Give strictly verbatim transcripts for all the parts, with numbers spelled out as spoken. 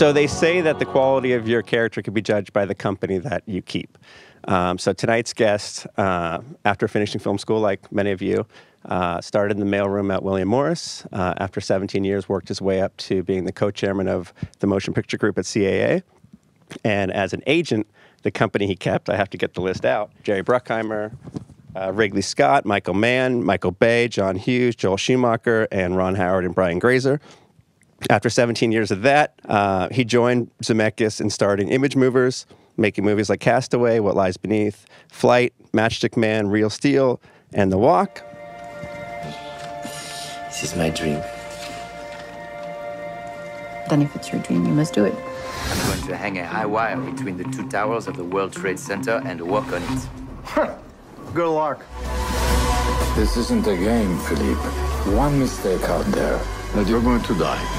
So they say that the quality of your character can be judged by the company that you keep. Um, so tonight's guest, uh, after finishing film school, like many of you, uh, started in the mailroom at William Morris. Uh, after seventeen years, worked his way up to being the co-chairman of the motion picture group at C A A. And as an agent, the company he kept, I have to get the list out, Jerry Bruckheimer, uh, Wrigley Scott, Michael Mann, Michael Bay, John Hughes, Joel Schumacher, and Ron Howard and Brian Grazer. After seventeen years of that, uh, he joined Zemeckis in starting Image Movers, making movies like Castaway, What Lies Beneath, Flight, Matchstick Man, Real Steel, and The Walk. This is my dream. Then if it's your dream, you must do it. I'm going to hang a high wire between the two towers of the World Trade Center and walk on it. Good luck. This isn't a game, Philippe. One mistake out there, and you're going to die.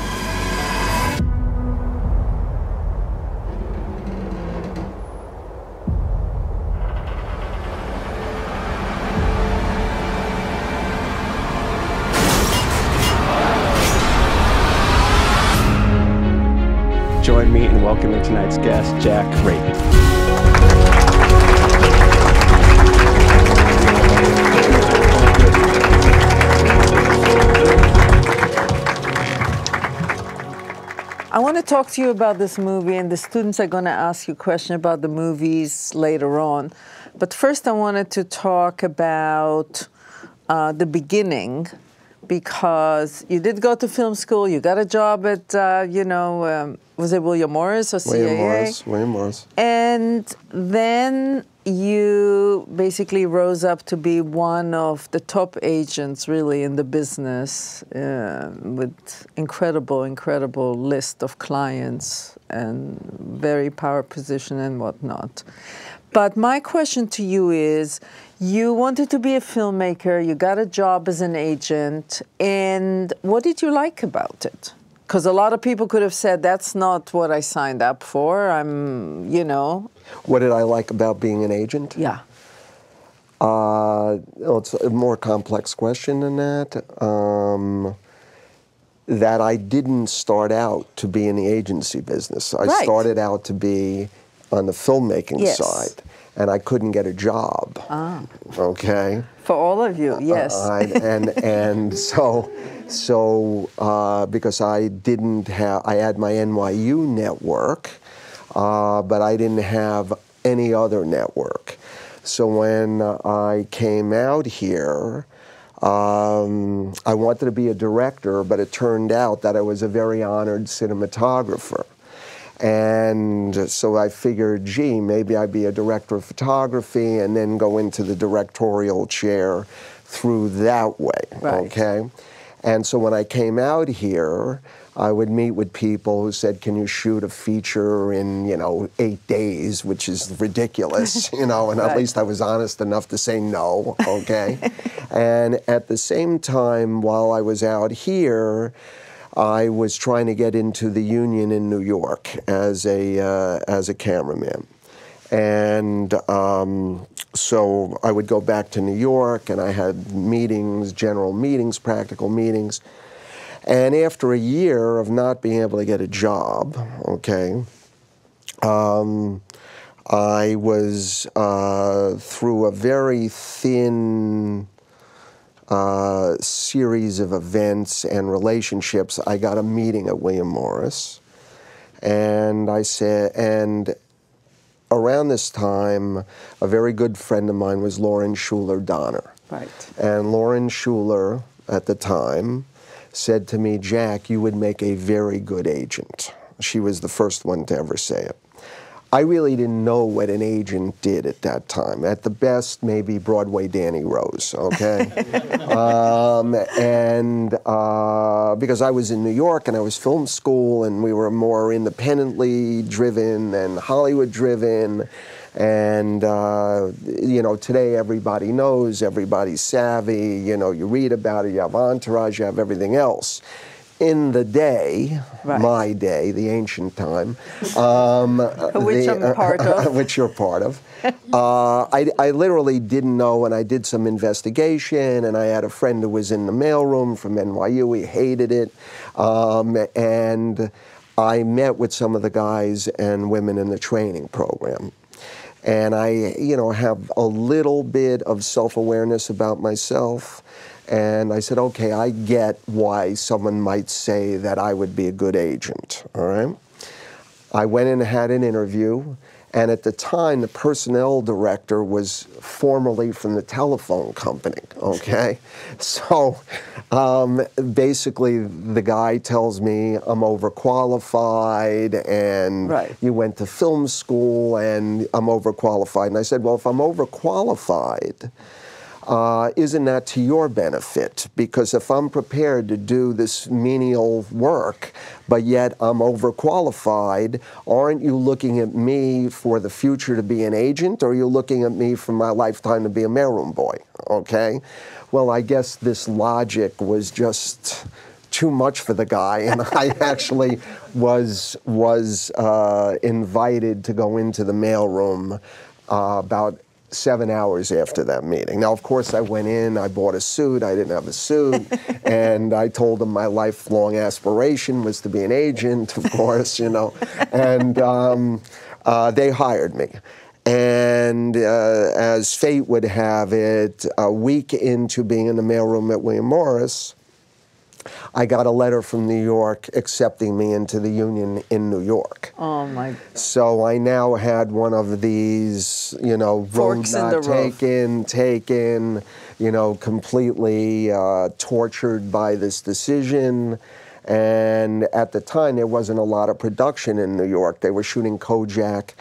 Join me in welcoming tonight's guest, Jack Rapke. I want to talk to you about this movie, and the students are going to ask you a question about the movies later on. But first, I wanted to talk about uh, the beginning, because you did go to film school, you got a job at, uh, you know, um, was it William Morris or C A A? William Morris, William Morris. And then you basically rose up to be one of the top agents, really, in the business, uh, with incredible, incredible list of clients and very power position and whatnot. But my question to you is, you wanted to be a filmmaker, you got a job as an agent, and what did you like about it? Because a lot of people could have said, that's not what I signed up for, I'm, you know. What did I like about being an agent? Yeah. Uh, well, it's a more complex question than that. Um, that I didn't start out to be in the agency business. I right. started out to be on the filmmaking yes. side, and I couldn't get a job, ah. okay? For all of you, yes. Uh, I, and and so, so uh, because I didn't have, I had my N Y U network, uh, but I didn't have any other network. So when I came out here, um, I wanted to be a director, but it turned out that I was a very honored cinematographer. And so I figured, gee, maybe I'd be a director of photography and then go into the directorial chair through that way, right. okay? And so when I came out here, I would meet with people who said, can you shoot a feature in, you know, eight days, which is ridiculous, you know, and right. at least I was honest enough to say no, okay? And at the same time, while I was out here, I was trying to get into the union in New York as a uh, as a cameraman, and um, so I would go back to New York, and I had meetings, general meetings, practical meetings, and after a year of not being able to get a job, okay, um, I was uh, through a very thin Uh, series of events and relationships, I got a meeting at William Morris, and I said, and around this time, a very good friend of mine was Lauren Schuler Donner. Right. And Lauren Schuler, at the time, said to me, Jack, you would make a very good agent. She was the first one to ever say it. I really didn't know what an agent did at that time. At the best, maybe Broadway Danny Rose, okay? um, and uh, because I was in New York and I was film school and we were more independently driven and Hollywood driven. And, uh, you know, today everybody knows, everybody's savvy, you know, you read about it, you have entourage, you have everything else. In the day, right. my day, the ancient time, um, which the, I'm part uh, of, which you're part of, uh, I, I literally didn't know, and I did some investigation, and I had a friend who was in the mailroom from N Y U. He hated it, um, and. I met with some of the guys and women in the training program. And I, you know, have a little bit of self-awareness about myself. And I said, okay, I get why someone might say that I would be a good agent, all right? I went in and had an interview. And at the time, the personnel director was formerly from the telephone company, okay? So um, basically, the guy tells me I'm overqualified, and right. you went to film school, and I'm overqualified. And I said, well, if I'm overqualified, uh, isn't that to your benefit? Because if I'm prepared to do this menial work, but yet I'm overqualified, aren't you looking at me for the future to be an agent, or are you looking at me for my lifetime to be a mailroom boy, okay? Well, I guess this logic was just too much for the guy, and I actually was, was uh, invited to go into the mailroom uh, about seven hours after that meeting. Now, of course, I went in, I bought a suit, I didn't have a suit, and I told them my lifelong aspiration was to be an agent, of course, you know, and um, uh, they hired me. And uh, as fate would have it, a week into being in the mailroom at William Morris, I got a letter from New York accepting me into the union in New York. Oh, my God. So I now had one of these, you know, forks in the road, taken, taken, you know, completely uh, tortured by this decision. And at the time, there wasn't a lot of production in New York. They were shooting Kojak.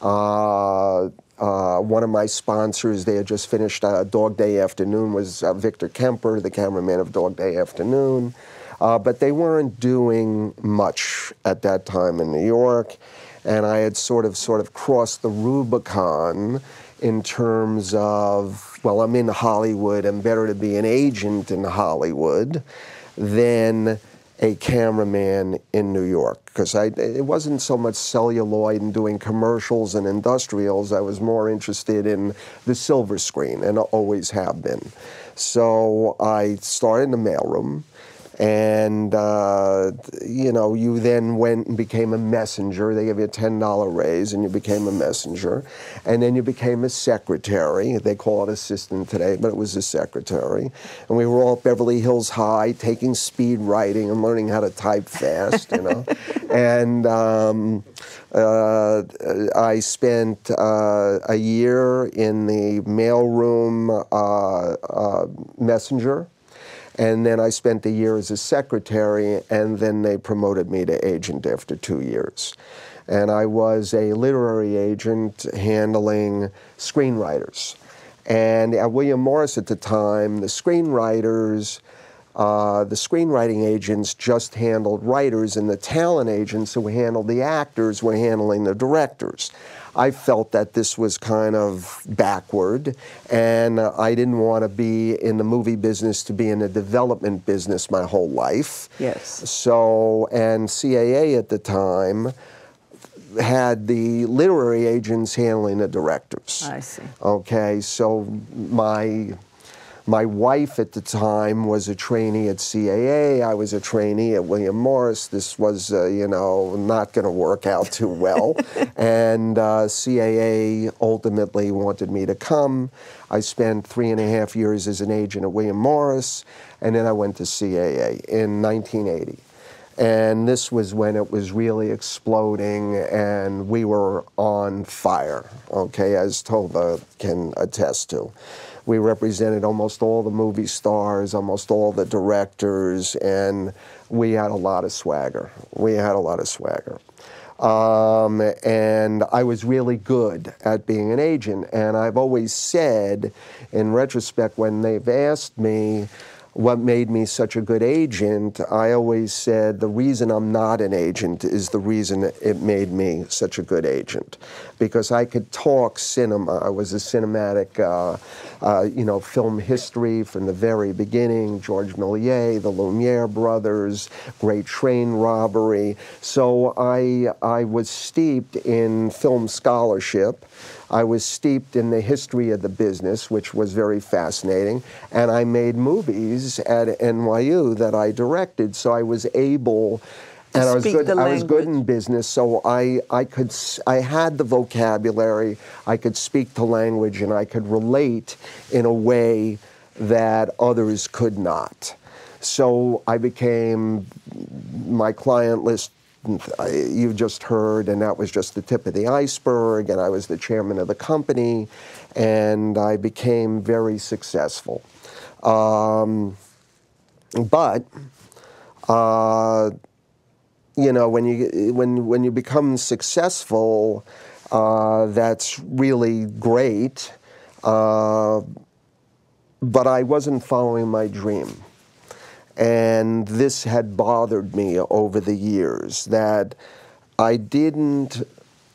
Uh, Uh, one of my sponsors, they had just finished uh, Dog Day Afternoon, was uh, Victor Kemper, the cameraman of Dog Day Afternoon. Uh, but they weren't doing much at that time in New York. And I had sort of, sort of crossed the Rubicon in terms of, well, I'm in Hollywood, and better to be an agent in Hollywood than a cameraman in New York, because it wasn't so much celluloid and doing commercials and industrials. I was more interested in the silver screen, and always have been. So I started in the mailroom, and uh, you know, you then went and became a messenger. They gave you a ten dollar raise, and you became a messenger. And then you became a secretary. They call it assistant today, but it was a secretary. And we were all at Beverly Hills High taking speed writing and learning how to type fast, you know. And um, uh, I spent uh, a year in the mailroom uh, uh, messenger. And then I spent a year as a secretary, and then they promoted me to agent after two years. And I was a literary agent handling screenwriters. And at William Morris at the time, the screenwriters, uh, the screenwriting agents just handled writers, and the talent agents who handled the actors were handling the directors. I felt that this was kind of backward, and uh, I didn't want to be in the movie business to be in the development business my whole life. Yes. So, and C A A at the time had the literary agents handling the directors. I see. Okay, so my... My wife at the time was a trainee at C A A. I was a trainee at William Morris. This was, uh, you know, not going to work out too well. And uh, C A A ultimately wanted me to come. I spent three and a half years as an agent at William Morris, and then I went to C A A in nineteen eighty. And this was when it was really exploding, and we were on fire, okay, as Tova can attest to. We represented almost all the movie stars, almost all the directors, and we had a lot of swagger. We had a lot of swagger. Um, and I was really good at being an agent. And I've always said, in retrospect, when they've asked me what made me such a good agent, I always said the reason I'm not an agent is the reason it made me such a good agent. Because I could talk cinema. I was a cinematic, uh, uh, you know, film history from the very beginning, Georges Méliès, the Lumiere brothers, Great Train Robbery. So I, I was steeped in film scholarship. I was steeped in the history of the business, which was very fascinating, and I made movies at N Y U that I directed, so I was able and I was good. I was good in business, so I I could I had the vocabulary. I could speak the language, and I could relate in a way that others could not. So I became my client list. You just heard, and that was just the tip of the iceberg, and I was the chairman of the company, and I became very successful. Um, but, uh, you know, when you, when, when you become successful, uh, that's really great, uh, but I wasn't following my dream. And this had bothered me over the years, that I didn't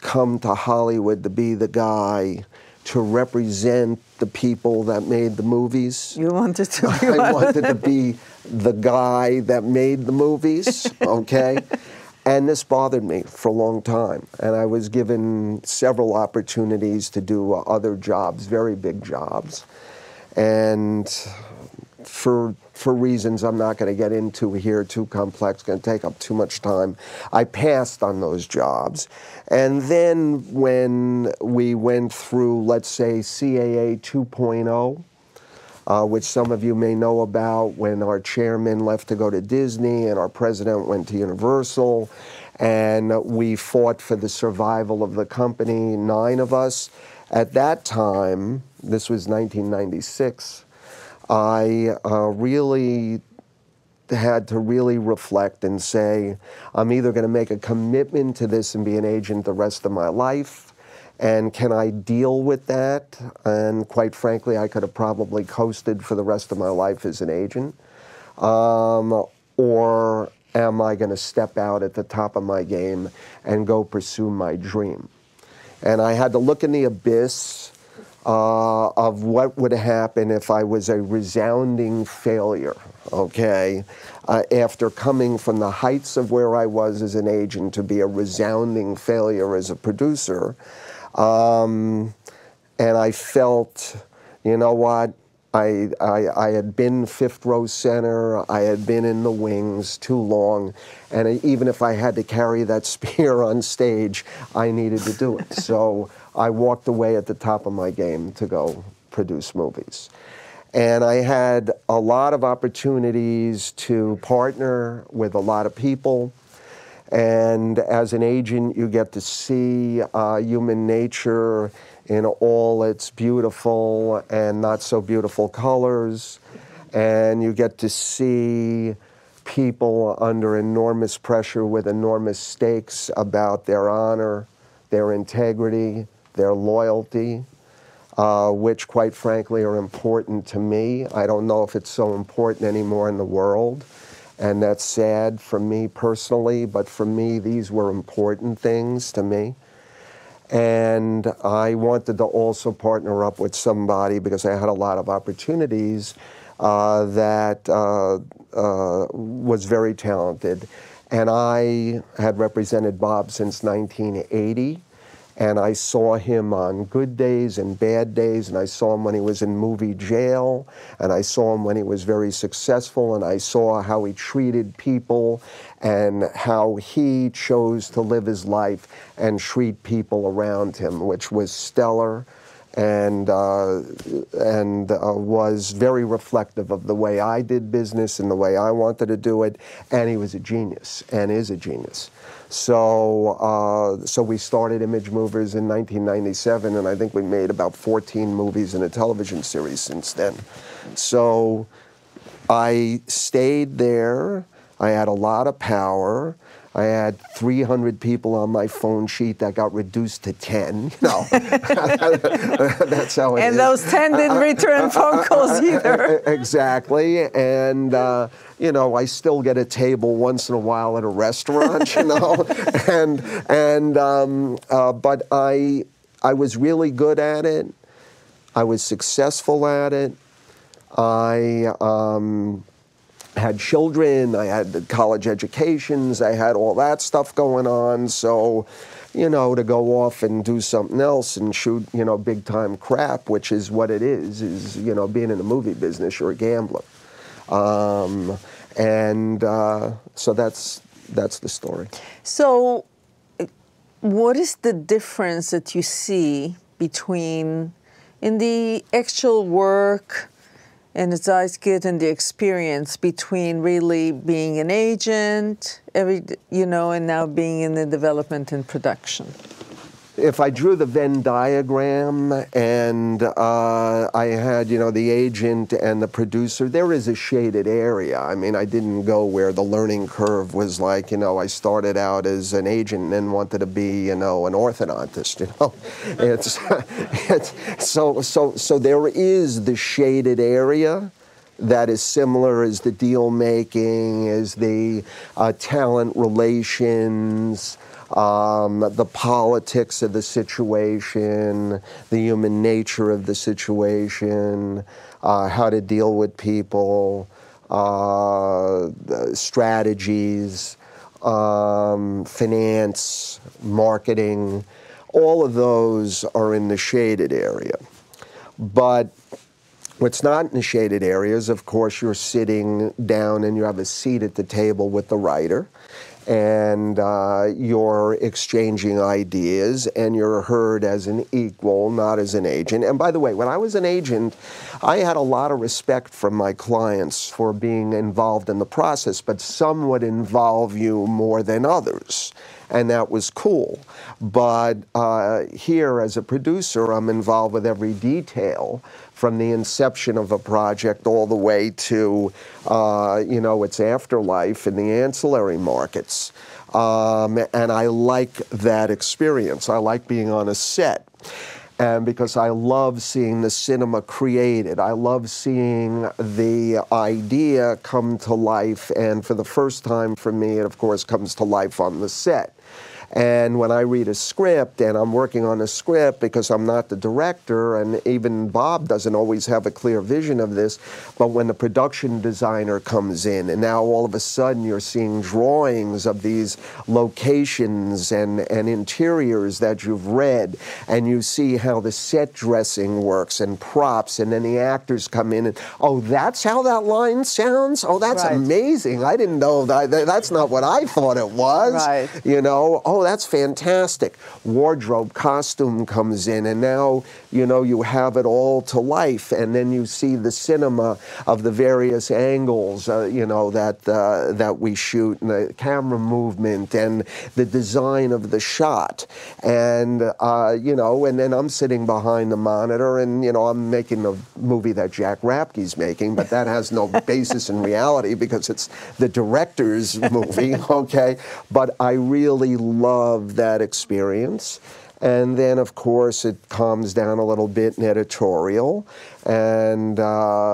come to Hollywood to be the guy to represent the people that made the movies. You wanted to be I wanted to be the guy that made the movies, okay? And this bothered me for a long time. And I was given several opportunities to do other jobs, very big jobs. And for for reasons I'm not going to get into here, too complex, going to take up too much time, I passed on those jobs. And then when we went through, let's say, C A A two point oh, uh, which some of you may know about, when our chairman left to go to Disney and our president went to Universal, and we fought for the survival of the company, nine of us. At that time, this was nineteen ninety-six, I uh, really had to really reflect and say, I'm either going to make a commitment to this and be an agent the rest of my life, and can I deal with that? And quite frankly, I could have probably coasted for the rest of my life as an agent. Um, or am I going to step out at the top of my game and go pursue my dream? And I had to look in the abyss Uh, of what would happen if I was a resounding failure, okay, uh, after coming from the heights of where I was as an agent to be a resounding failure as a producer. Um, and I felt, you know what, I, I, I had been fifth row center, I had been in the wings too long, and I, even if I had to carry that spear on stage, I needed to do it. So I walked away at the top of my game to go produce movies. And I had a lot of opportunities to partner with a lot of people. And as an agent, you get to see uh, human nature in all its beautiful and not so beautiful colors. And you get to see people under enormous pressure with enormous stakes about their honor, their integrity, their loyalty, uh, which quite frankly are important to me. I don't know if it's so important anymore in the world, and that's sad for me personally, but for me, these were important things to me. And I wanted to also partner up with somebody, because I had a lot of opportunities uh, that uh, uh, was very talented. And I had represented Bob since nineteen eighty. And I saw him on good days and bad days, and I saw him when he was in movie jail, and I saw him when he was very successful, and I saw how he treated people and how he chose to live his life and treat people around him, which was stellar and, uh, and uh, was very reflective of the way I did business and the way I wanted to do it, and he was a genius and is a genius. So, uh, so we started Image Movers in nineteen ninety-seven, and I think we made about fourteen movies and a television series since then. So I stayed there. I had a lot of power. I had three hundred people on my phone sheet that got reduced to ten. No, that's how it and is. And those ten didn't return phone calls either. Exactly, and uh, you know, I still get a table once in a while at a restaurant, you know, and and um, uh, but I I was really good at it. I was successful at it. I. Um, had children, I had college educations, I had all that stuff going on. So, you know, to go off and do something else and shoot, you know, big time crap, which is what it is, is, you know, being in the movie business, you're a gambler. Um, and uh, so that's, that's the story. So what is the difference that you see between in the actual work and the zeitgeist and the experience between really being an agent, every you know, and now being in the development and production? If I drew the Venn diagram and uh, I had, you know, the agent and the producer, there is a shaded area. I mean, I didn't go where the learning curve was like, you know, I started out as an agent and then wanted to be, you know, an orthodontist, you know. It's, it's so, so, so there is the shaded area that is similar as the deal making, as the uh, talent relations, Um, the politics of the situation, the human nature of the situation, uh, how to deal with people, uh, strategies, um, finance, marketing. All of those are in the shaded area. But what's not in the shaded area is, of course, you're sitting down and you have a seat at the table with the writer, and uh, you're exchanging ideas, and you're heard as an equal, not as an agent. And by the way, when I was an agent, I had a lot of respect from my clients for being involved in the process, but some would involve you more than others, and that was cool. But uh, here, as a producer, I'm involved with every detail, from the inception of a project all the way to, uh, you know, its afterlife in the ancillary markets. Um, and I like that experience. I like being on a set. And because I love seeing the cinema created. I love seeing the idea come to life. And for the first time for me, it, of course, comes to life on the set. And when I read a script, and I'm working on a script because I'm not the director, and even Bob doesn't always have a clear vision of this, but when the production designer comes in, and now all of a sudden you're seeing drawings of these locations and, and interiors that you've read, and you see how the set dressing works and props, and then the actors come in and, oh, that's how that line sounds? Oh, that's right. Amazing. I didn't know that. That's not what I thought it was. Right. You know, oh, that's fantastic. Wardrobe, costume comes in, and now, you know, you have it all to life, and then you see the cinema of the various angles, uh, you know, that, uh, that we shoot, and the camera movement, and the design of the shot. And, uh, you know, and then I'm sitting behind the monitor, and, you know, I'm making a movie that Jack Rapke's making, but that has no basis in reality because it's the director's movie, okay? But I really love that experience. And then, of course, it calms down a little bit in editorial. And uh,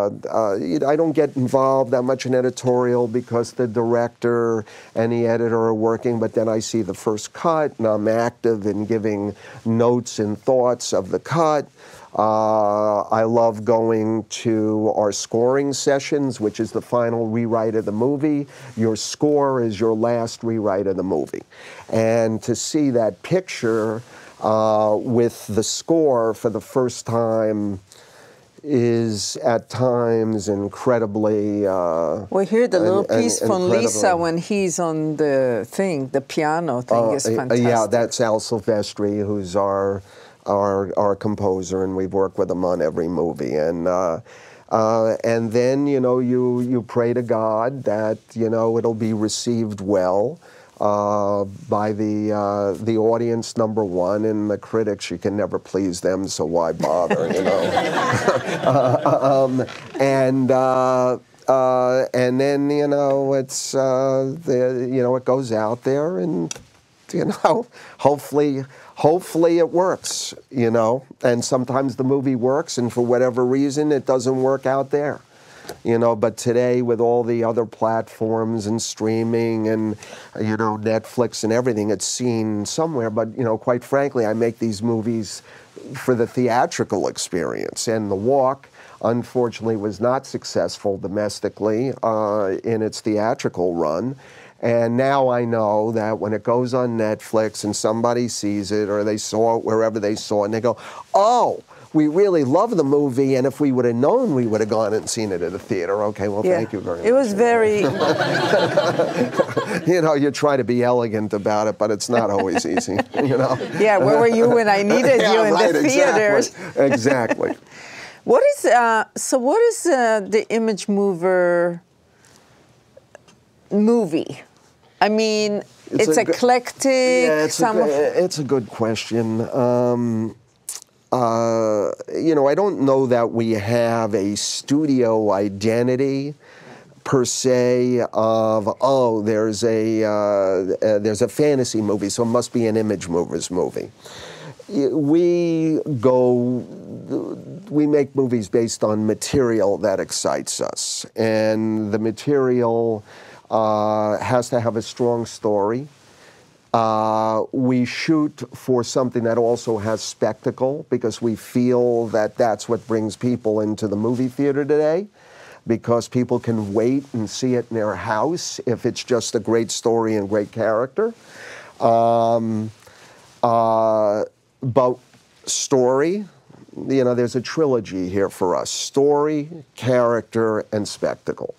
uh, I don't get involved that much in editorial because the director and the editor are working, but then I see the first cut, and I'm active in giving notes and thoughts of the cut. Uh, I love going to our scoring sessions, which is the final rewrite of the movie. Your score is your last rewrite of the movie. And to see that picture uh, with the score for the first time is at times incredibly... Uh, well, here the little an, piece an, from Lisa when he's on the thing, the piano thing uh, is fantastic. Yeah, that's Al Silvestri, who's our... Our, our composer, and we've worked with him on every movie. And uh, uh, and then, you know, you, you pray to God that, you know, it'll be received well uh, by the, uh, the audience, number one, and the critics. You can never please them, so why bother, you know? uh, um, and... Uh, uh, and then, you know, it's, uh, the, you know, it goes out there, and, you know, hopefully... Hopefully it works, you know, and sometimes the movie works, and for whatever reason it doesn't work out there, you know. But today, with all the other platforms and streaming and, you know, Netflix and everything, it's seen somewhere. But, you know, quite frankly, I make these movies for the theatrical experience, and The Walk, unfortunately, was not successful domestically uh, in its theatrical run. And now I know that when it goes on Netflix and somebody sees it, or they saw it wherever they saw it, and they go, oh, we really love the movie, and if we would have known, we would have gone and seen it at a theater. Okay, well, yeah. thank you very much. It was very... you know, you try to be elegant about it, but it's not always easy, you know? Yeah, where were you when I needed yeah, you in right, the theaters? Exactly. exactly. What is, uh, so what is uh, the Image Mover movie? I mean, it's, it's a eclectic. Yeah, it's, some a good, it's a good question. Um, uh, you know, I don't know that we have a studio identity per se of, oh, there's a, uh, uh, there's a fantasy movie, so it must be an Image Movers movie. We go, we make movies based on material that excites us, and the material uh, has to have a strong story. Uh, we shoot for something that also has spectacle, because we feel that that's what brings people into the movie theater today, because people can wait and see it in their house if it's just a great story and great character. Um, uh, But story, you know, there's a trilogy here for us. Story, character, and spectacle.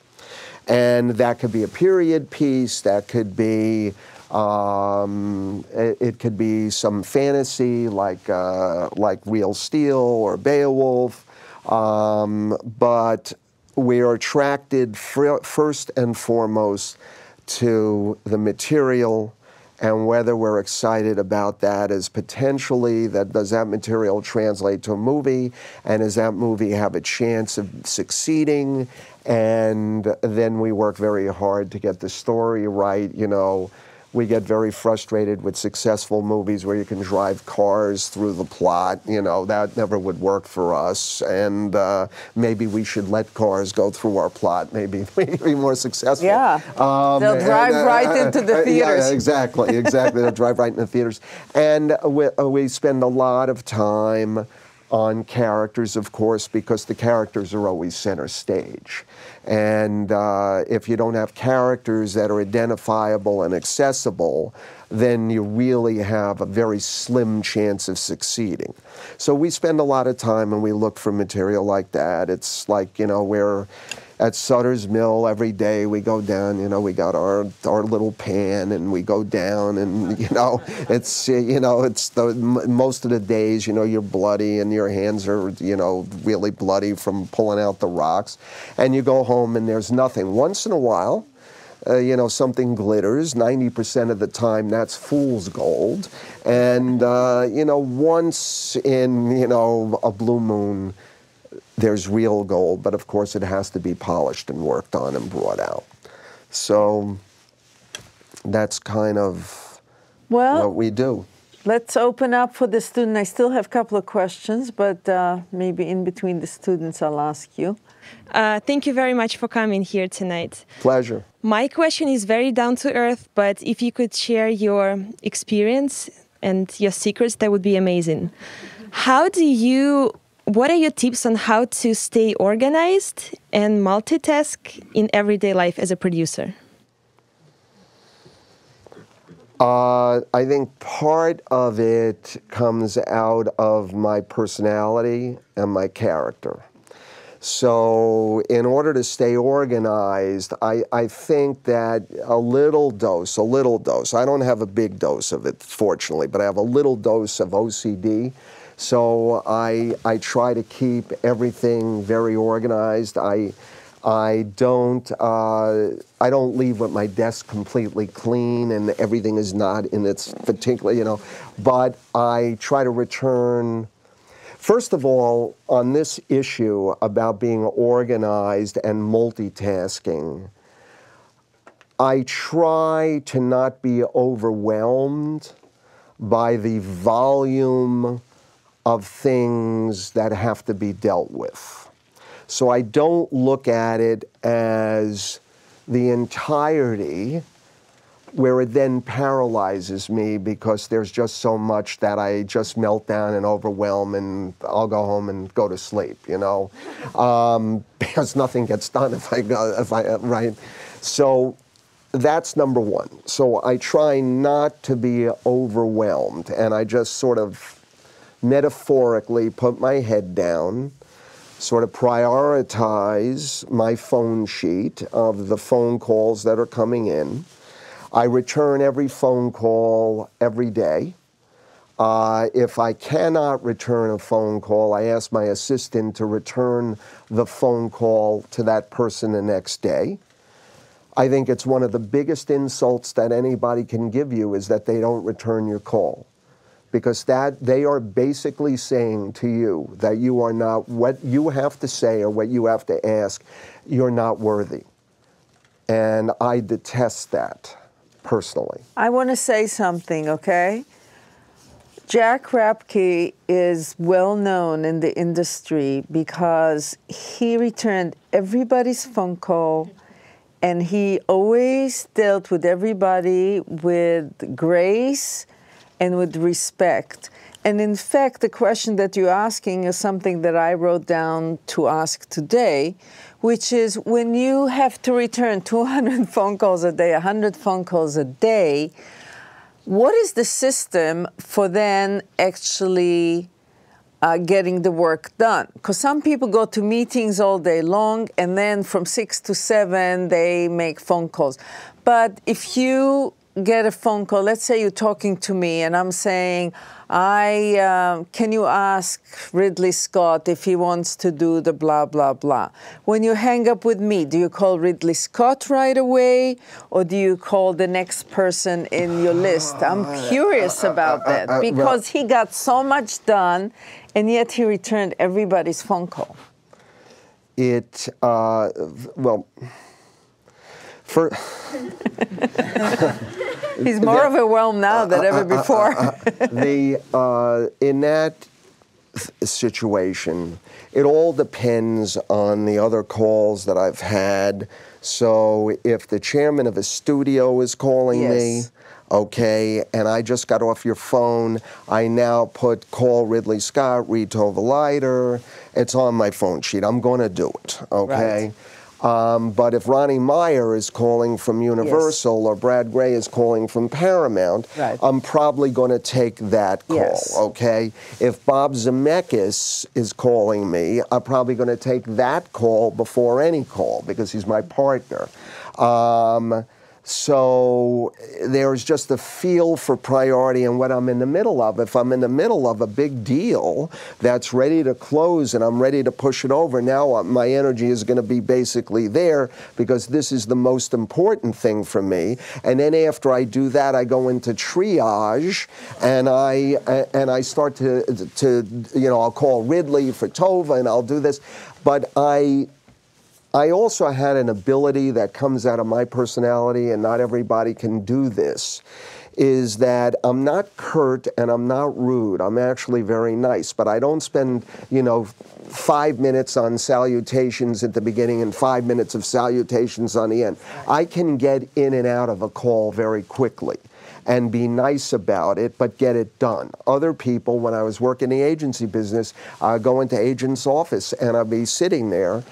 And that could be a period piece, that could be, um, it, it could be some fantasy like, uh, like Real Steel or Beowulf. Um, but we are attracted fr first and foremost to the material, and whether we're excited about that is potentially, that does that material translate to a movie, and does that movie have a chance of succeeding? And then we work very hard to get the story right. You know, we get very frustrated with successful movies where you can drive cars through the plot. You know, that never would work for us. And uh, maybe we should let cars go through our plot. Maybe we'd be more successful. Yeah, um, they'll drive and, uh, right into the theaters. Yeah, exactly, exactly. They'll drive right into the theaters. And we, we spend a lot of time on characters, of course, because the characters are always center stage. And uh, if you don't have characters that are identifiable and accessible, then you really have a very slim chance of succeeding. So we spend a lot of time and we look for material like that. It's like, you know, we're at Sutter's Mill every day. We go down, you know, we got our, our little pan and we go down, and, you know, it's, you know, it's the, most of the days, you know, you're bloody and your hands are, you know, really bloody from pulling out the rocks. And you go home and there's nothing. Once in a while, Uh, you know, something glitters. ninety percent of the time, that's fool's gold. And, uh, you know, once in, you know, a blue moon, there's real gold. But, of course, it has to be polished and worked on and brought out. So that's kind of well, what we do. Let's open up for the student. I still have a couple of questions, but uh, maybe in between the students, I'll ask you. Uh, thank you very much for coming here tonight. Pleasure. My question is very down to earth, but if you could share your experience and your secrets, that would be amazing. How do you, what are your tips on how to stay organized and multitask in everyday life as a producer? Uh, I think part of it comes out of my personality and my character. So in order to stay organized, I, I think that a little dose, a little dose, I don't have a big dose of it, fortunately, but I have a little dose of O C D. So I, I try to keep everything very organized. I, I, don't, uh, I don't leave with my desk completely clean and everything is not in its particular, you know, but I try to return. First of all, on this issue about being organized and multitasking, I try to not be overwhelmed by the volume of things that have to be dealt with. So I don't look at it as the entirety, where it then paralyzes me because there's just so much that I just melt down and overwhelm and I'll go home and go to sleep, you know? Um, because nothing gets done if I go, if I, right? So that's number one. So I try not to be overwhelmed and I just sort of metaphorically put my head down, sort of prioritize my phone sheet of the phone calls that are coming in. I return every phone call every day. Uh, if I cannot return a phone call, I ask my assistant to return the phone call to that person the next day. I think it's one of the biggest insults that anybody can give you is that they don't return your call. Because that they are basically saying to you that you are not, what you have to say or what you have to ask, you're not worthy. And I detest that, personally. I want to say something, okay? Jack Rapke is well known in the industry because he returned everybody's phone call, and he always dealt with everybody with grace and with respect. And in fact, the question that you're asking is something that I wrote down to ask today, which is when you have to return two hundred phone calls a day, one hundred phone calls a day, what is the system for then actually uh, getting the work done? Because some people go to meetings all day long, and then from six to seven, they make phone calls. But if you get a phone call, let's say you're talking to me and I'm saying, I uh, can you ask Ridley Scott if he wants to do the blah, blah, blah. When you hang up with me, do you call Ridley Scott right away or do you call the next person in your list? I'm curious about that because he got so much done and yet he returned everybody's phone call. It, uh, well... For He's more overwhelmed now than ever before. the, uh, in that situation, it all depends on the other calls that I've had. So if the chairman of a studio is calling yes. me, okay, and I just got off your phone, I now put call Ridley Scott, read Tova Leiter. It's on my phone sheet. I'm going to do it, okay? Right. Um, but if Ronnie Meyer is calling from Universal yes. or Brad Gray is calling from Paramount, right. I'm probably going to take that call, yes. okay? If Bob Zemeckis is calling me, I'm probably going to take that call before any call because he's my partner. Um, so there's just a feel for priority and what I'm in the middle of. If I'm in the middle of a big deal that's ready to close and I'm ready to push it over, now my energy is going to be basically there because this is the most important thing for me. And then after I do that, I go into triage and I and I start to, to you know, I'll call Ridley for Tova and I'll do this. But I... I also had an ability that comes out of my personality, and not everybody can do this, is that I'm not curt and I'm not rude. I'm actually very nice, but I don't spend, you know, five minutes on salutations at the beginning and five minutes of salutations on the end. I can get in and out of a call very quickly and be nice about it, but get it done. Other people, when I was working the agency business, I'd go into agent's office and I'd be sitting there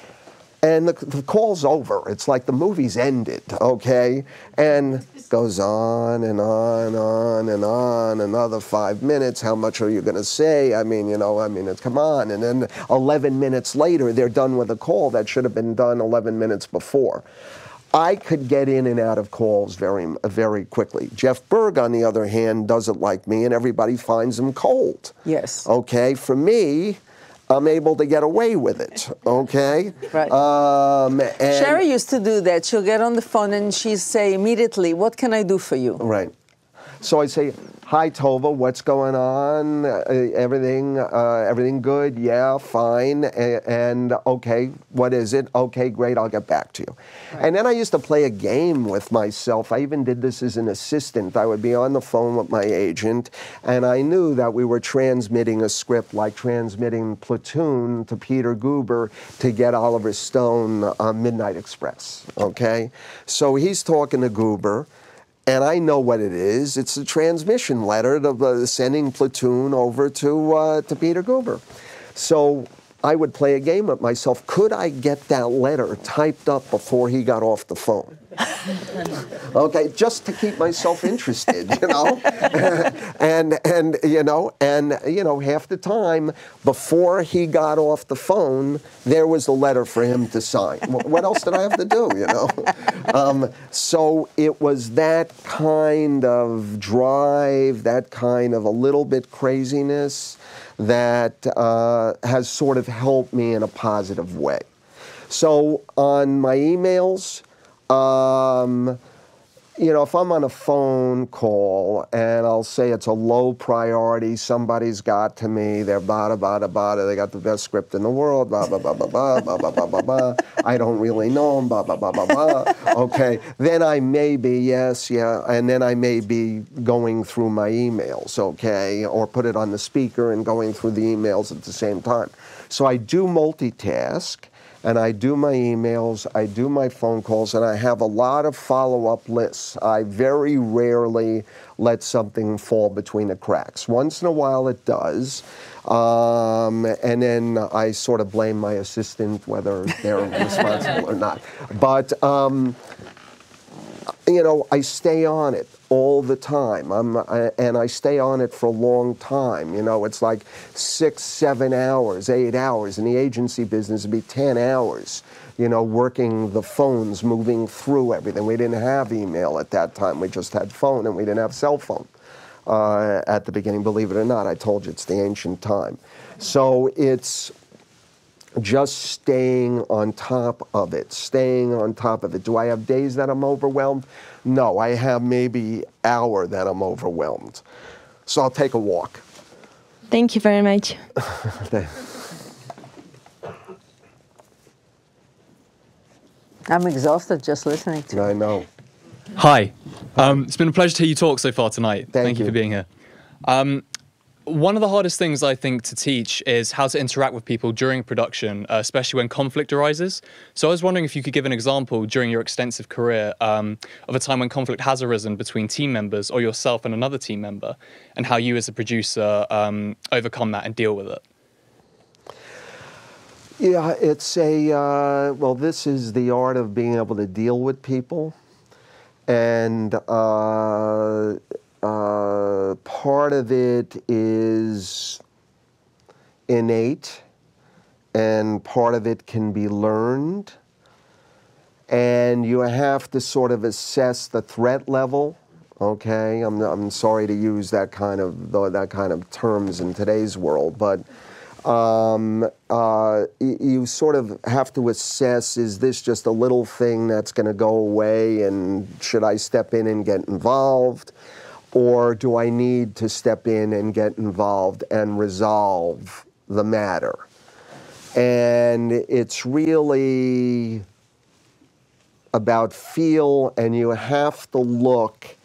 and the, the call's over. It's like the movie's ended, okay? And goes on and on, on and on, another five minutes. How much are you going to say? I mean, you know, I mean, it's come on. And then eleven minutes later, they're done with a call that should have been done eleven minutes before. I could get in and out of calls very, very quickly. Jeff Berg, on the other hand, doesn't like me, and everybody finds him cold. Yes. Okay, for me, I'm able to get away with it, okay? Right. Um, and Sherry used to do that. She'll get on the phone and she'd say immediately, what can I do for you? Right. So I say, hi, Tova, what's going on? Uh, everything, uh, everything good? Yeah, fine. A and okay, what is it? Okay, great, I'll get back to you. Right. And then I used to play a game with myself. I even did this as an assistant. I would be on the phone with my agent, and I knew that we were transmitting a script, like transmitting Platoon to Peter Goober to get Oliver Stone on Midnight Express, okay? So he's talking to Goober, and I know what it is. It's a transmission letter to, uh, sending Platoon over to, uh, to Peter Goober. So I would play a game with myself. Could I get that letter typed up before he got off the phone? Okay, just to keep myself interested, you know. and and you know, and you know, half the time before he got off the phone, there was a letter for him to sign. What else did I have to do, you know? Um, so it was that kind of drive, that kind of a little bit craziness that uh, has sort of helped me in a positive way. So on my emails, um, you know, if I'm on a phone call and I'll say it's a low priority, somebody's got to me, they're bada, bada, bada, they got the best script in the world, blah, blah, blah, blah, blah, blah, blah, blah, blah, blah, I don't really know them, blah, blah, blah, blah, blah, okay, then I may be, yes, yeah, and then I may be going through my emails, okay, or put it on the speaker and going through the emails at the same time. So I do multitask. And I do my emails, I do my phone calls, and I have a lot of follow-up lists. I very rarely let something fall between the cracks. Once in a while it does. Um, and then I sort of blame my assistant whether they're responsible or not. But, um, you know, I stay on it all the time, I'm, I, and I stay on it for a long time. You know, it's like six, seven hours, eight hours. In the agency business, it'd be ten hours, you know, working the phones, moving through everything. We didn't have email at that time. We just had phone, and we didn't have cell phone uh, at the beginning, believe it or not. I told you, it's the ancient time. So it's just staying on top of it, staying on top of it. Do I have days that I'm overwhelmed? No, I have maybe hour that I'm overwhelmed. So I'll take a walk. Thank you very much. I'm exhausted just listening to you. I know. Hi. Um, it's been a pleasure to hear you talk so far tonight. Thank, Thank you. you for being here. Um, One of the hardest things I think to teach is how to interact with people during production, uh, especially when conflict arises. So I was wondering if you could give an example during your extensive career um, of a time when conflict has arisen between team members or yourself and another team member, and how you as a producer um, overcome that and deal with it. Yeah, it's a, uh, well, this is the art of being able to deal with people. And uh, Uh, part of it is innate, and part of it can be learned. And you have to sort of assess the threat level. Okay, I'm I'm sorry to use that kind of that kind of terms in today's world, but um, uh, you sort of have to assess: is this just a little thing that's going to go away, and should I step in and get involved? Or do I need to step in and get involved and resolve the matter? And it's really about feel, and you have to look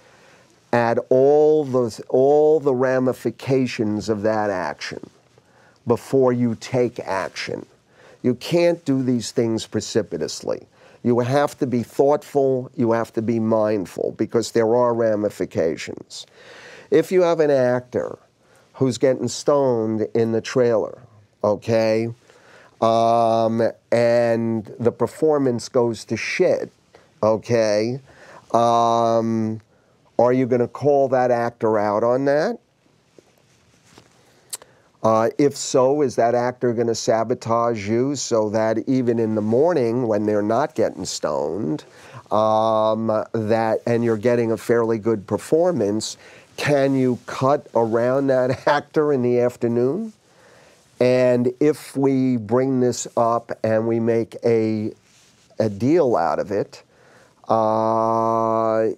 at all the, all the ramifications of that action before you take action. You can't do these things precipitously. You have to be thoughtful, you have to be mindful, because there are ramifications. If you have an actor who's getting stoned in the trailer, okay, um, and the performance goes to shit, okay, um, are you gonna call that actor out on that? Uh, if so, is that actor going to sabotage you so that even in the morning when they're not getting stoned, um, that and you're getting a fairly good performance, can you cut around that actor in the afternoon? And if we bring this up and we make a, a deal out of it, uh,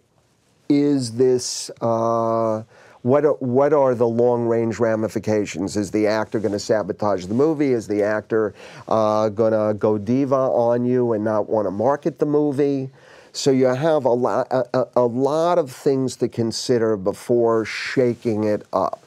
is this... Uh, What are, what are the long-range ramifications? Is the actor going to sabotage the movie? Is the actor uh, going to go diva on you and not want to market the movie? So you have a lot, a, a lot of things to consider before shaking it up.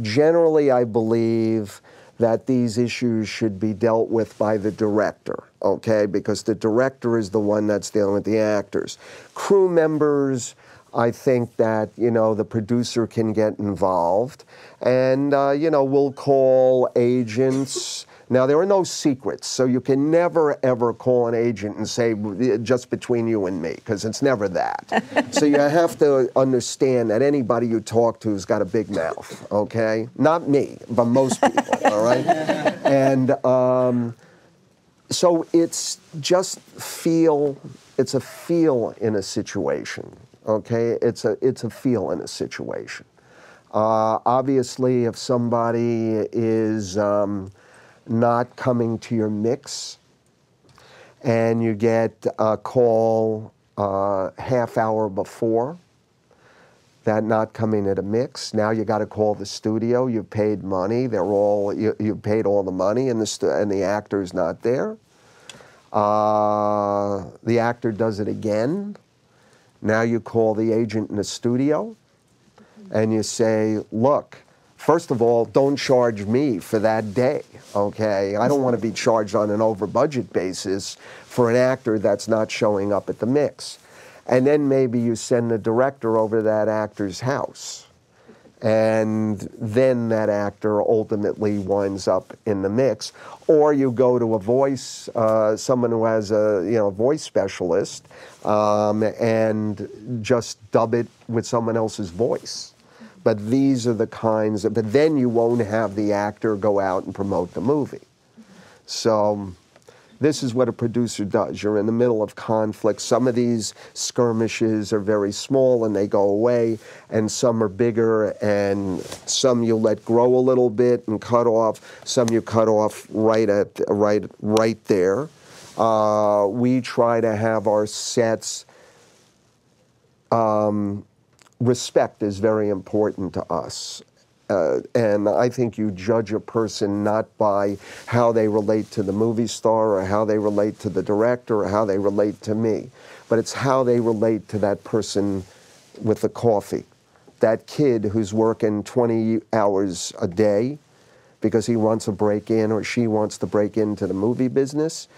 Generally, I believe that these issues should be dealt with by the director, okay? Because the director is the one that's dealing with the actors. Crew members... I think that, you know, the producer can get involved. And, uh, you know, we'll call agents, Now, there are no secrets, so you can never, ever call an agent and say, just between you and me, because it's never that. So you have to understand that anybody you talk to has got a big mouth, okay? Not me, but most people, all right? And um, so it's just feel, it's a feel in a situation, okay? It's a, it's a feel in a situation. Uh, obviously, if somebody is um, not coming to your mix and you get a call uh, half hour before that not coming at a mix, now you got to call the studio. You paid money. They're all you, you paid all the money, and the stu and the actor's not there. Uh, the actor does it again. Now you call the agent in the studio. And you say, look, first of all, don't charge me for that day, okay? I don't want to be charged on an over-budget basis for an actor that's not showing up at the mix. And then maybe you send the director over to that actor's house. And then that actor ultimately winds up in the mix. Or you go to a voice, uh, someone who has a you know a voice specialist, um, and just dub it with someone else's voice. But these are the kinds of, but then you won't have the actor go out and promote the movie. So this is what a producer does. You're in the middle of conflict. Some of these skirmishes are very small and they go away, and some are bigger, and some you let grow a little bit and cut off. Some you cut off right at right right there. Uh, we try to have our sets. Um, respect is very important to us. Uh, and I think you judge a person not by how they relate to the movie star or how they relate to the director or how they relate to me, but it's how they relate to that person with the coffee. That kid who's working twenty hours a day because he wants to break in or she wants to break into the movie business,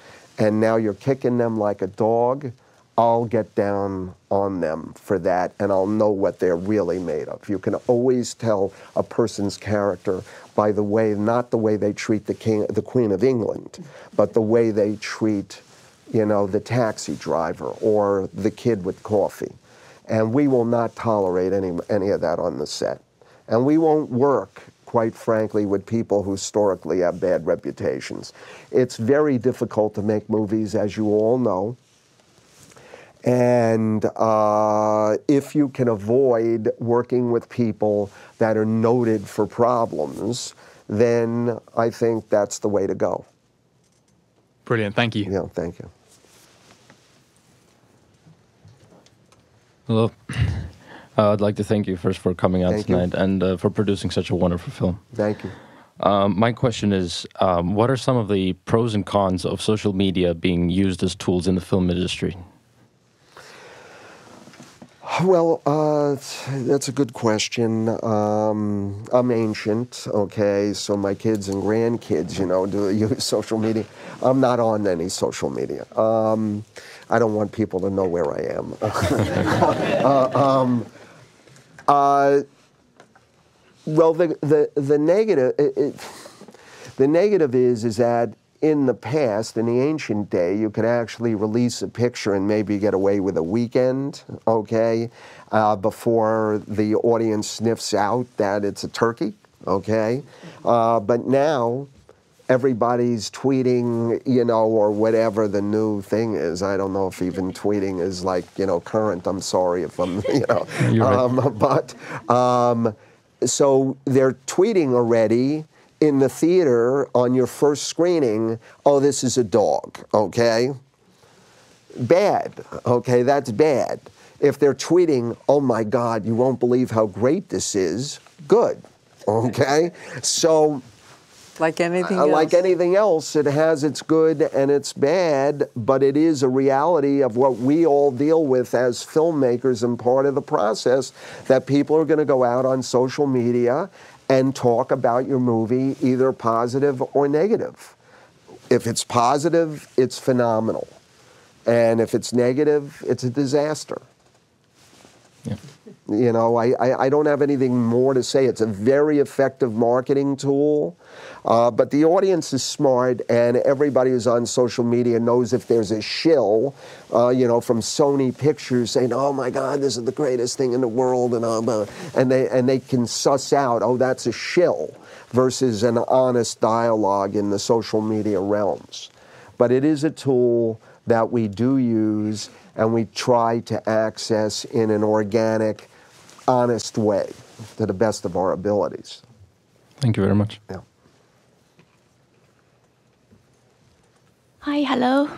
and now you're kicking them like a dog. I'll get down on them for that, and I'll know what they're really made of. You can always tell a person's character by the way, not the way they treat the king, the Queen of England, but the way they treat, you know, the taxi driver or the kid with coffee. And we will not tolerate any, any of that on the set. And we won't work, quite frankly, with people who historically have bad reputations. It's very difficult to make movies, as you all know. And uh, if you can avoid working with people that are noted for problems, then I think that's the way to go. Brilliant, thank you. Yeah, thank you. Hello. Uh, I'd like to thank you first for coming out tonight and uh, for producing such a wonderful film. Thank you. Um, my question is, um, what are some of the pros and cons of social media being used as tools in the film industry? Well, uh, that's a good question. Um, I'm ancient, okay, so my kids and grandkids, you know, do use social media. I'm not on any social media. Um, I don't want people to know where I am. uh, um, uh, well, the, the, the negative, it, it, the negative is, is that in the past, in the ancient day, you could actually release a picture and maybe get away with a weekend, okay, uh, before the audience sniffs out that it's a turkey, okay? Uh, but now, everybody's tweeting, you know, or whatever the new thing is. I don't know if even tweeting is like, you know, current. I'm sorry if I'm, you know. You're right. um, but, um, so they're tweeting already in the theater on your first screening, oh, this is a dog, okay? Bad, okay, that's bad. If they're tweeting, oh my God, you won't believe how great this is, good, okay? So, like anything uh, else. Like anything else, it has its good and its bad, but it is a reality of what we all deal with as filmmakers and part of the process, that people are gonna go out on social media and talk about your movie, either positive or negative. If it's positive, it's phenomenal. And if it's negative, it's a disaster. Yeah. You know, I, I, I don't have anything more to say. It's a very effective marketing tool. Uh, but the audience is smart, and everybody who's on social media knows if there's a shill, uh, you know, from Sony Pictures saying, oh, my God, this is the greatest thing in the world, and uh, and they and they can suss out, oh, that's a shill, versus an honest dialogue in the social media realms. But it is a tool that we do use and we try to access in an organic, honest way to the best of our abilities. Thank you very much. Yeah. Hi, hello.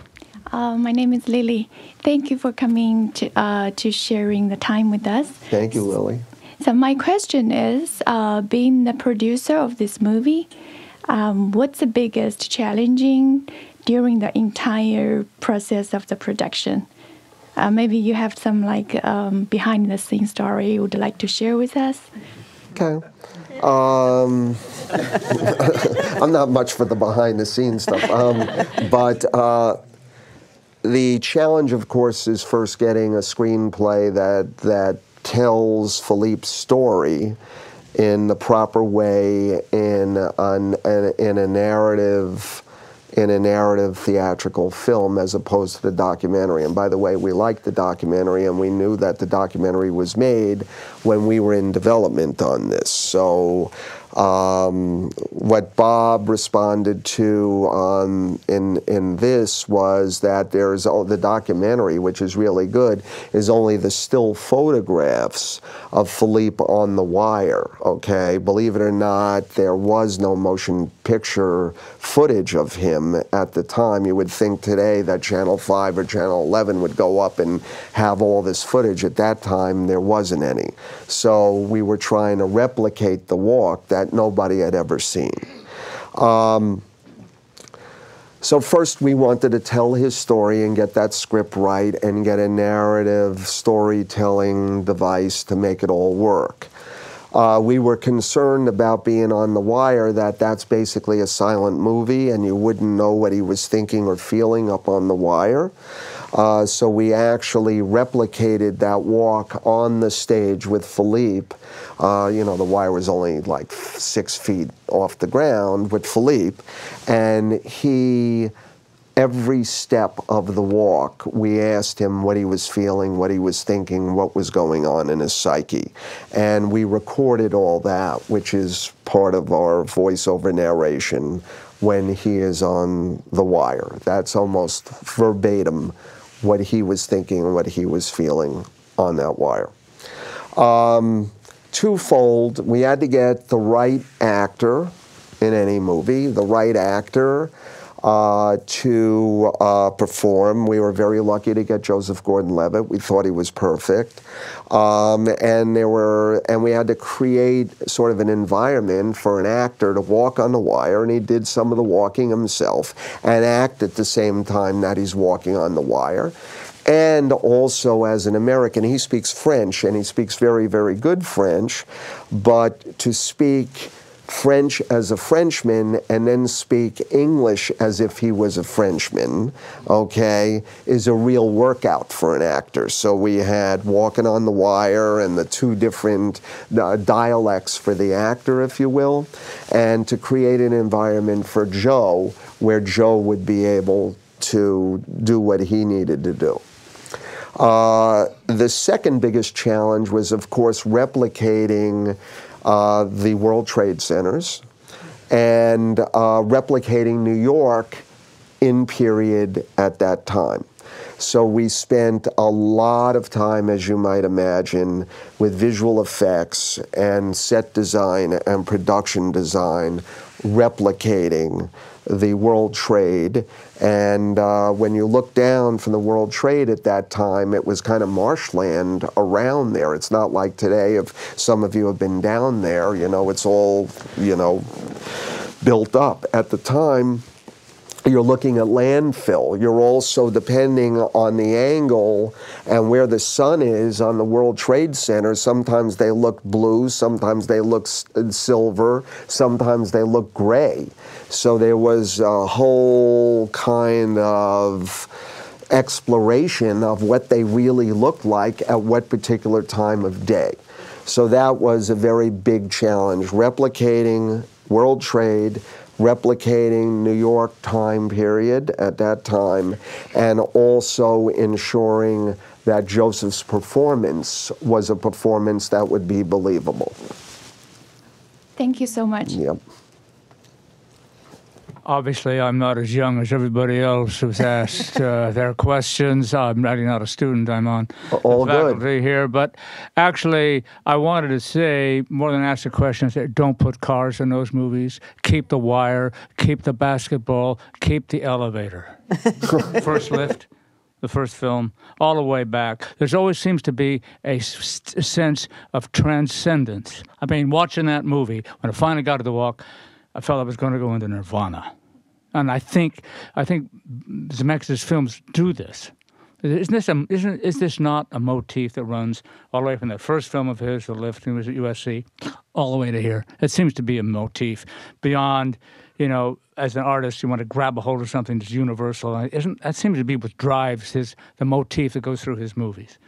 Uh, my name is Lily. Thank you for coming to, uh, to sharing the time with us. Thank you, Lily. So my question is, uh, being the producer of this movie, um, what's the biggest challenging during the entire process of the production? Uh, maybe you have some like um, behind-the-scenes story you would like to share with us. Okay. Um, I'm not much for the behind-the-scenes stuff, um, but uh, the challenge, of course, is first getting a screenplay that that tells Philippe's story in the proper way, in an in a narrative. in a narrative theatrical film as opposed to the documentary. And by the way, we liked the documentary, and we knew that the documentary was made when we were in development on this. So um, what Bob responded to um, in, in this was that there's all the documentary, which is really good, is only the still photographs of Philippe on the wire, okay? Believe it or not, there was no motion picture footage of him at the time. You would think today that Channel five or Channel eleven would go up and have all this footage. At that time, there wasn't any. So we were trying to replicate The Walk that nobody had ever seen. Um, so first we wanted to tell his story and get that script right and get a narrative storytelling device to make it all work. Uh, we were concerned about being on the wire, that that's basically a silent movie and you wouldn't know what he was thinking or feeling up on the wire. Uh, so we actually replicated that walk on the stage with Philippe. Uh, you know, the wire was only like six feet off the ground with Philippe, and he... Every step of the walk, we asked him what he was feeling, what he was thinking, what was going on in his psyche. And we recorded all that, which is part of our voiceover narration when he is on the wire. That's almost verbatim what he was thinking and what he was feeling on that wire. Um, twofold, we had to get the right actor in any movie, the right actor, Uh, to uh, perform. We were very lucky to get Joseph Gordon-Levitt. We thought he was perfect. Um, and there were, and we had to create sort of an environment for an actor to walk on the wire, and he did some of the walking himself and act at the same time that he's walking on the wire. And also, as an American, he speaks French, and he speaks very, very good French, but to speak French as a Frenchman and then speak English as if he was a Frenchman, okay, is a real workout for an actor. So we had Walking on the Wire and the two different uh, dialects for the actor, if you will, and to create an environment for Joe where Joe would be able to do what he needed to do. Uh, the second biggest challenge was, of course, replicating Uh, the World Trade Centers, and uh, replicating New York in period at that time. So we spent a lot of time, as you might imagine, with visual effects and set design and production design replicating the World Trade. And uh, when you look down from the World Trade at that time, it was kind of marshland around there. It's not like today, if some of you have been down there, you know, it's all, you know, built up. At the time, you're looking at landfill. You're also depending on the angle and where the sun is on the World Trade Center. Sometimes they look blue, sometimes they look silver, sometimes they look gray. So there was a whole kind of exploration of what they really looked like at what particular time of day. So that was a very big challenge, replicating World Trade, replicating New York time period at that time, and also ensuring that Joseph's performance was a performance that would be believable. Thank you so much. Yep. Obviously, I'm not as young as everybody else who's asked uh, their questions. I'm really not a student. I'm on All the faculty good. here. But actually, I wanted to say, more than ask a question, I said, don't put cars in those movies. Keep the wire. Keep the basketball. Keep the elevator. First lift, the first film, all the way back. There's always seems to be a st sense of transcendence. I mean, watching that movie, when I finally got to The Walk, I felt I was going to go into nirvana. And I think, I think Zemeckis' films do this. Isn't this a, isn't, is this not a motif that runs all the way from the first film of his, The Lift, he was at U S C, all the way to here? It seems to be a motif beyond, you know, as an artist, you want to grab a hold of something that's universal. Isn't, that seems to be what drives his, the motif that goes through his movies.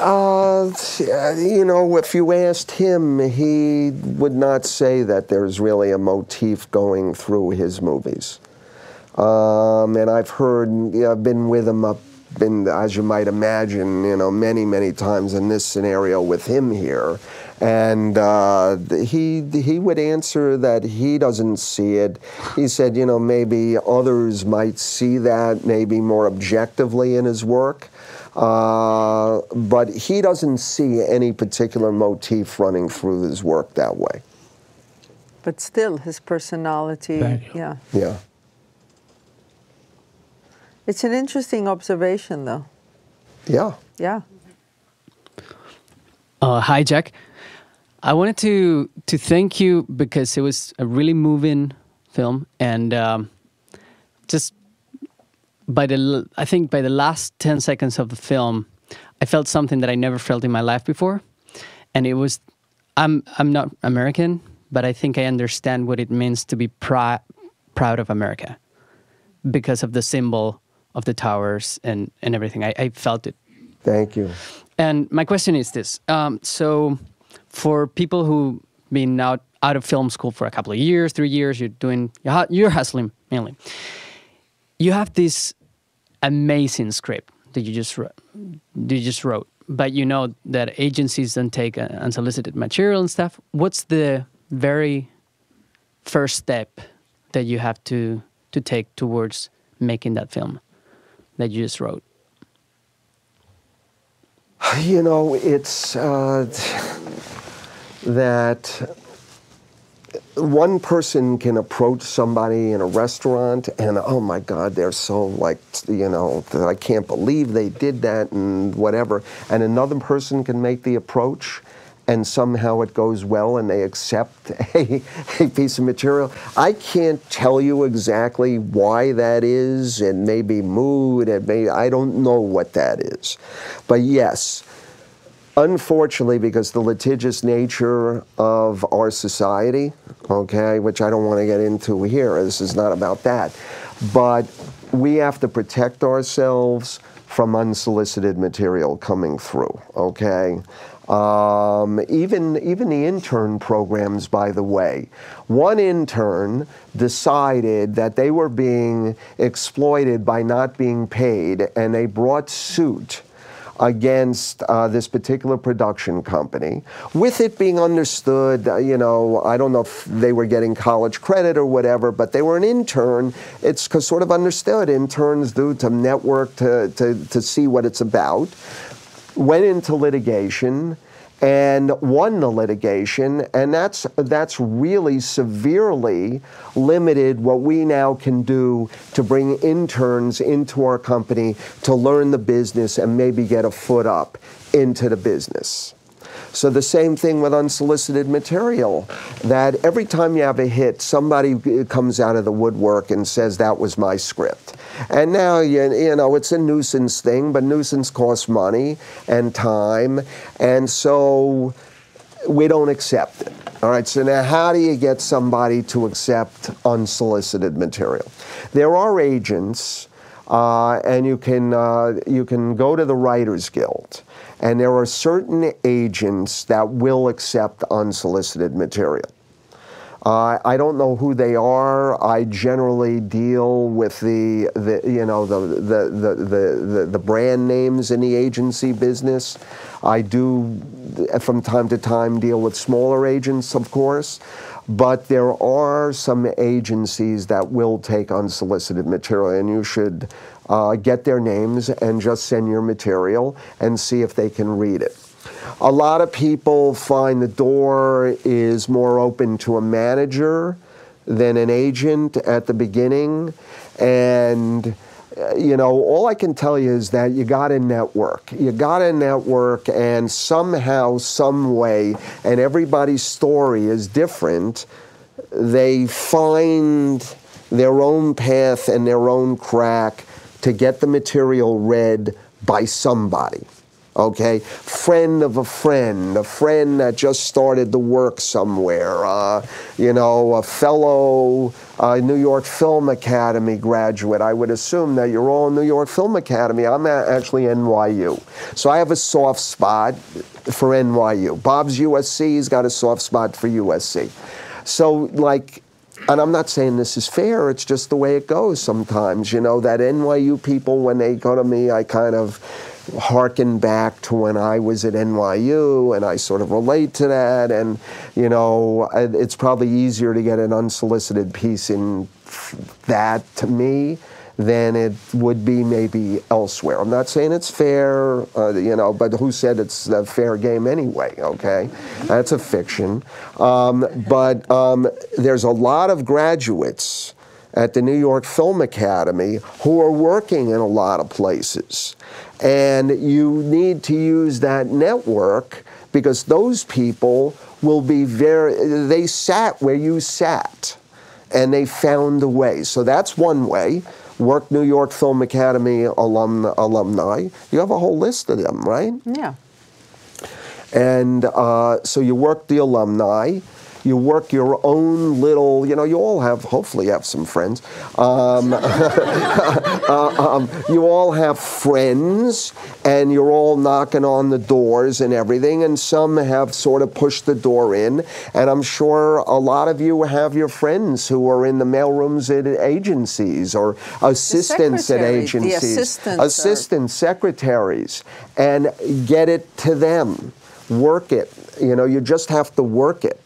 Uh, you know, if you asked him, he would not say that there's really a motif going through his movies. Um, and I've heard, you know, I've been with him up in, as you might imagine, you know, many, many times in this scenario with him here. And uh, he, he would answer that he doesn't see it. He said, you know, maybe others might see that maybe more objectively in his work. Uh, but he doesn't see any particular motif running through his work that way. But still, his personality, yeah. Yeah. It's an interesting observation, though. Yeah. Yeah. Uh, hi, Jack. I wanted to, to thank you because it was a really moving film, and um, just... By the, I think by the last ten seconds of the film, I felt something that I never felt in my life before. And it was, I'm, I'm not American, but I think I understand what it means to be pr proud of America because of the symbol of the towers and, and everything. I, I felt it. Thank you. And my question is this. Um, so for people who've been out, out of film school for a couple of years, three years, you're doing, you're hustling mainly. You have this amazing script that you just wrote, you just wrote, but you know that agencies don't take unsolicited material and stuff. What's the very first step that you have to, to take towards making that film that you just wrote? You know, it's uh, that... One person can approach somebody in a restaurant and, oh my God, they're so like, you know, I can't believe they did that and whatever. And another person can make the approach and somehow it goes well and they accept a, a piece of material. I can't tell you exactly why that is. It may be mood, it may, I don't know what that is. But yes. Unfortunately, because the litigious nature of our society, okay, which I don't want to get into here, this is not about that, but we have to protect ourselves from unsolicited material coming through, okay? Um, even, even the intern programs, by the way. One intern decided that they were being exploited by not being paid, and they brought suit against uh, this particular production company, with it being understood, uh, you know, I don't know if they were getting college credit or whatever, but they were an intern. It's sort of understood interns do to network to, to, to see what it's about. Went into litigation and won the litigation, and that's, that's really severely limited what we now can do to bring interns into our company to learn the business and maybe get a foot up into the business. So the same thing with unsolicited material, that every time you have a hit, somebody comes out of the woodwork and says, that was my script. And now, you, you know, it's a nuisance thing, but nuisance costs money and time, and so we don't accept it. All right, so now how do you get somebody to accept unsolicited material? There are agents uh, and you can uh, you can go to the Writers Guild, and there are certain agents that will accept unsolicited material. Uh, I don't know who they are. I generally deal with the, the you know the the, the the the brand names in the agency business. I do from time to time deal with smaller agents, of course, but there are some agencies that will take unsolicited material, and you should uh, get their names and just send your material and see if they can read it. A lot of people find the door is more open to a manager than an agent at the beginning. And, you know, all I can tell you is that you gotta network. You gotta network, and somehow, some way, and everybody's story is different, they find their own path and their own crack to get the material read by somebody. Okay, friend of a friend, a friend that just started to work somewhere, uh, you know, a fellow uh, New York Film Academy graduate. I would assume that you're all New York Film Academy. I'm actually N Y U. So I have a soft spot for N Y U. Bob's U S C, he's got a soft spot for U S C. So, like, and I'm not saying this is fair, it's just the way it goes sometimes. You know, that N Y U people, when they go to me, I kind of harken back to when I was at N Y U, and I sort of relate to that, and, you know, it's probably easier to get an unsolicited piece in that, to me, than it would be maybe elsewhere. I'm not saying it's fair, uh, you know, but who said it's a fair game anyway, okay? That's a fiction. Um, but um, there's a lot of graduates at the New York Film Academy who are working in a lot of places. And you need to use that network, because those people will be very, they sat where you sat, and they found a way. So that's one way. Work New York Film Academy alum, alumni. You have a whole list of them, right? Yeah. And uh, so you work the alumni. You work your own little, you know, you all have, hopefully have some friends. Um, uh, um, you all have friends, and you're all knocking on the doors and everything, and some have sort of pushed the door in. And I'm sure a lot of you have your friends who are in the mailrooms at agencies, or assistants at agencies. The assistants. Assistant secretaries. And get it to them. Work it. You know, you just have to work it.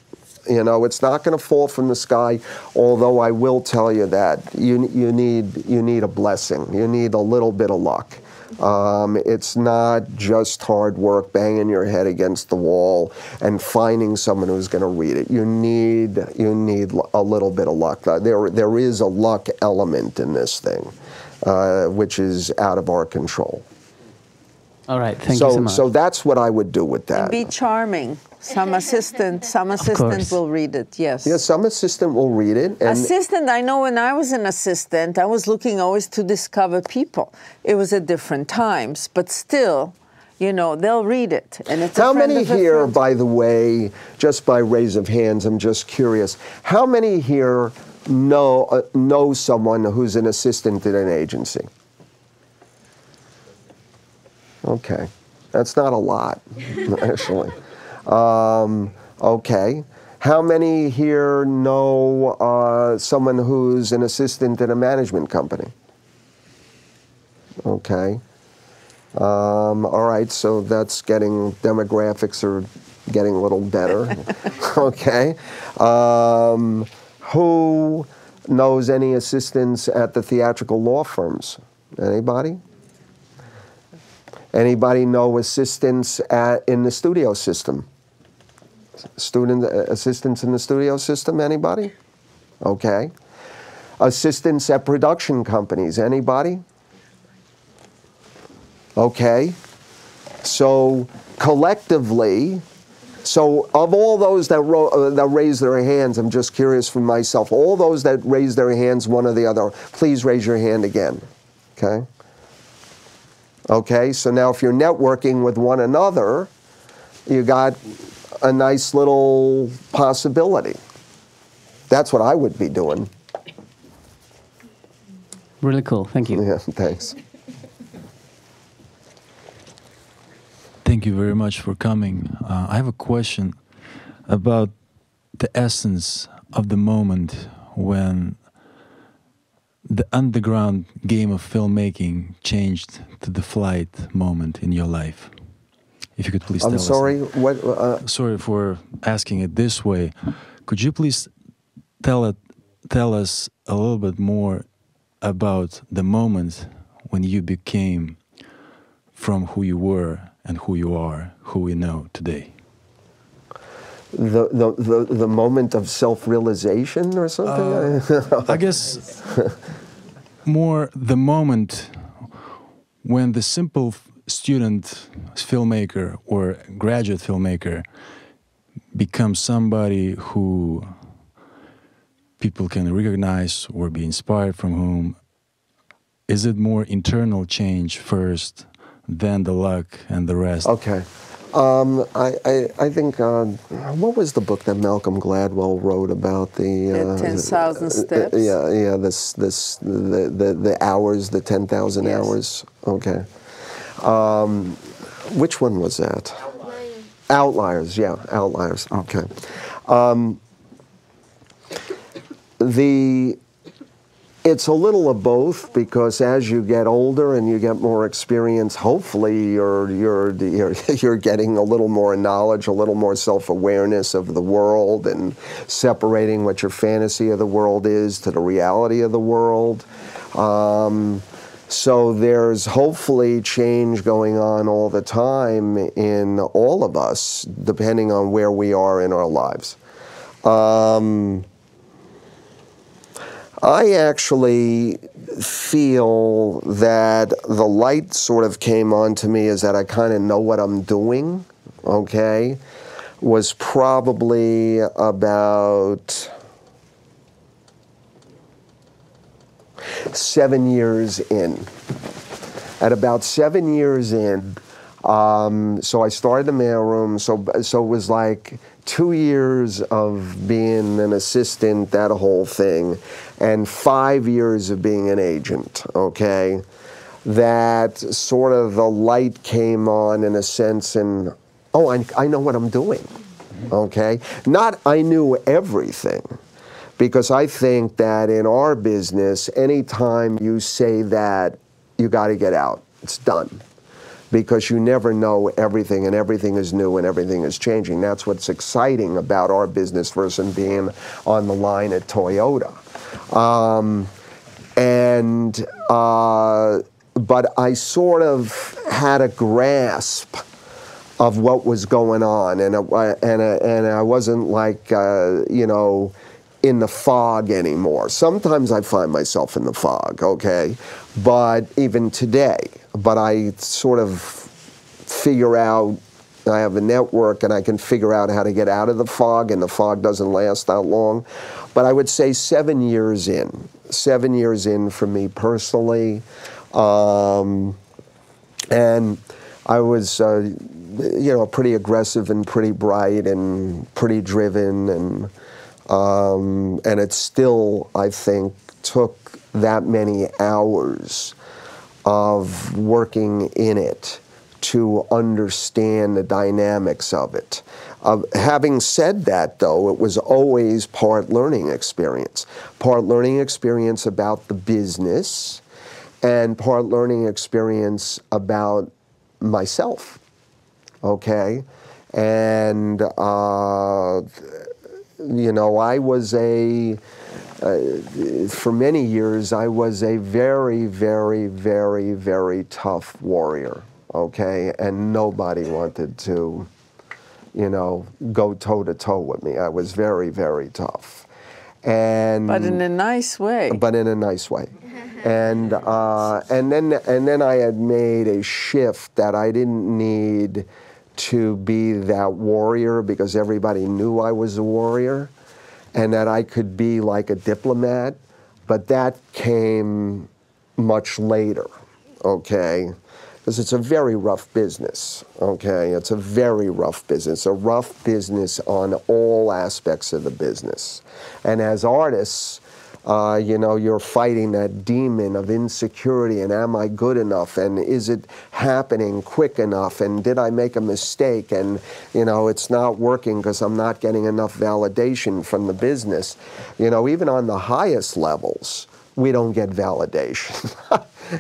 You know, it's not going to fall from the sky, although I will tell you that you, you, need, you need a blessing. You need a little bit of luck. Um, it's not just hard work, banging your head against the wall and finding someone who's going to read it. You need, you need a little bit of luck. There, there is a luck element in this thing, uh, which is out of our control. All right, thank so, you so much. So that's what I would do with that. Be charming. Some assistant, some assistant will read it, yes. Yeah, some assistant will read it. And assistant, I know when I was an assistant, I was looking always to discover people. It was at different times, but still, you know, they'll read it. And it's how many here, by the way, just by raise of hands, I'm just curious, how many here know, uh, know someone who's an assistant at an agency? Okay, that's not a lot, actually. Um, okay. How many here know uh, someone who's an assistant in a management company? Okay. Um, all right, so that's getting, demographics are getting a little better. Okay. Um, who knows any assistants at the theatrical law firms? Anybody? Anybody know assistants at, in the studio system? Student assistants in the studio system, anybody? Okay. Assistants at production companies, anybody? Okay. So collectively, so of all those that, ro uh, that raise their hands, I'm just curious for myself, all those that raise their hands, one or the other, please raise your hand again, okay? Okay, so now if you're networking with one another, you got a nice little possibility. That's what I would be doing. Really cool. Thank you. Yeah, thanks. Thank you very much for coming. Uh, I have a question about the essence of the moment when the underground game of filmmaking changed to the flight moment in your life. If you could please tell us. I'm sorry. What, uh, sorry for asking it this way. Could you please tell it, tell us a little bit more about the moment when you became from who you were and who you are, who we know today? The, the, the, the moment of self-realization or something? Uh, I guess more the moment when the simple student filmmaker or graduate filmmaker becomes somebody who people can recognize or be inspired from whom. Is it more internal change first, then the luck and the rest? Okay. Um, I, I, I think, uh, what was the book that Malcolm Gladwell wrote about the... Uh, the ten thousand Steps? Uh, yeah, yeah, this, this, the, the, the hours, the ten thousand yes. hours. Okay. Um, which one was that? Outliers. Outliers, yeah, Outliers, okay. Um, the... It's a little of both, because as you get older and you get more experience, hopefully you're, you're, you're, you're getting a little more knowledge, a little more self-awareness of the world and separating what your fantasy of the world is to the reality of the world. Um, so there's hopefully change going on all the time in all of us, depending on where we are in our lives. Um, I actually feel that the light sort of came on to me is that I kind of know what I'm doing, okay, was probably about seven years in. At about seven years in, um, so I started the mailroom, so, so it was like two years of being an assistant, that whole thing, and five years of being an agent, okay? That sort of the light came on in a sense and, oh, I, I know what I'm doing, okay? Not I knew everything, because I think that in our business, anytime you say that, you gotta get out, it's done. Because you never know everything, and everything is new, and everything is changing. That's what's exciting about our business versus being on the line at Toyota. Um, and, uh, but I sort of had a grasp of what was going on, and, uh, and, uh, and I wasn't like, uh, you know, in the fog anymore. Sometimes I find myself in the fog, okay? But even today, but I sort of figure out, I have a network and I can figure out how to get out of the fog, and the fog doesn't last that long. But I would say seven years in, seven years in for me personally. Um, and I was, uh, you know, pretty aggressive and pretty bright and pretty driven, and um, and it still, I think, took that many hours of working in it to understand the dynamics of it. Uh, having said that, though, it was always part learning experience. Part learning experience about the business, and part learning experience about myself, okay? And, uh, you know, I was a... Uh, for many years, I was a very, very, very, very tough warrior, okay? And nobody wanted to, you know, go toe-to-toe with me. I was very, very tough. And, but in a nice way. But in a nice way. And, uh, and, then, and then I had made a shift that I didn't need to be that warrior, because everybody knew I was a warrior, and that I could be like a diplomat, but that came much later, okay? Because it's a very rough business, okay? It's a very rough business, a rough business on all aspects of the business. And as artists, Uh, you know, you're fighting that demon of insecurity and am I good enough and is it happening quick enough and did I make a mistake and, you know, it's not working because I'm not getting enough validation from the business. You know, even on the highest levels, we don't get validation.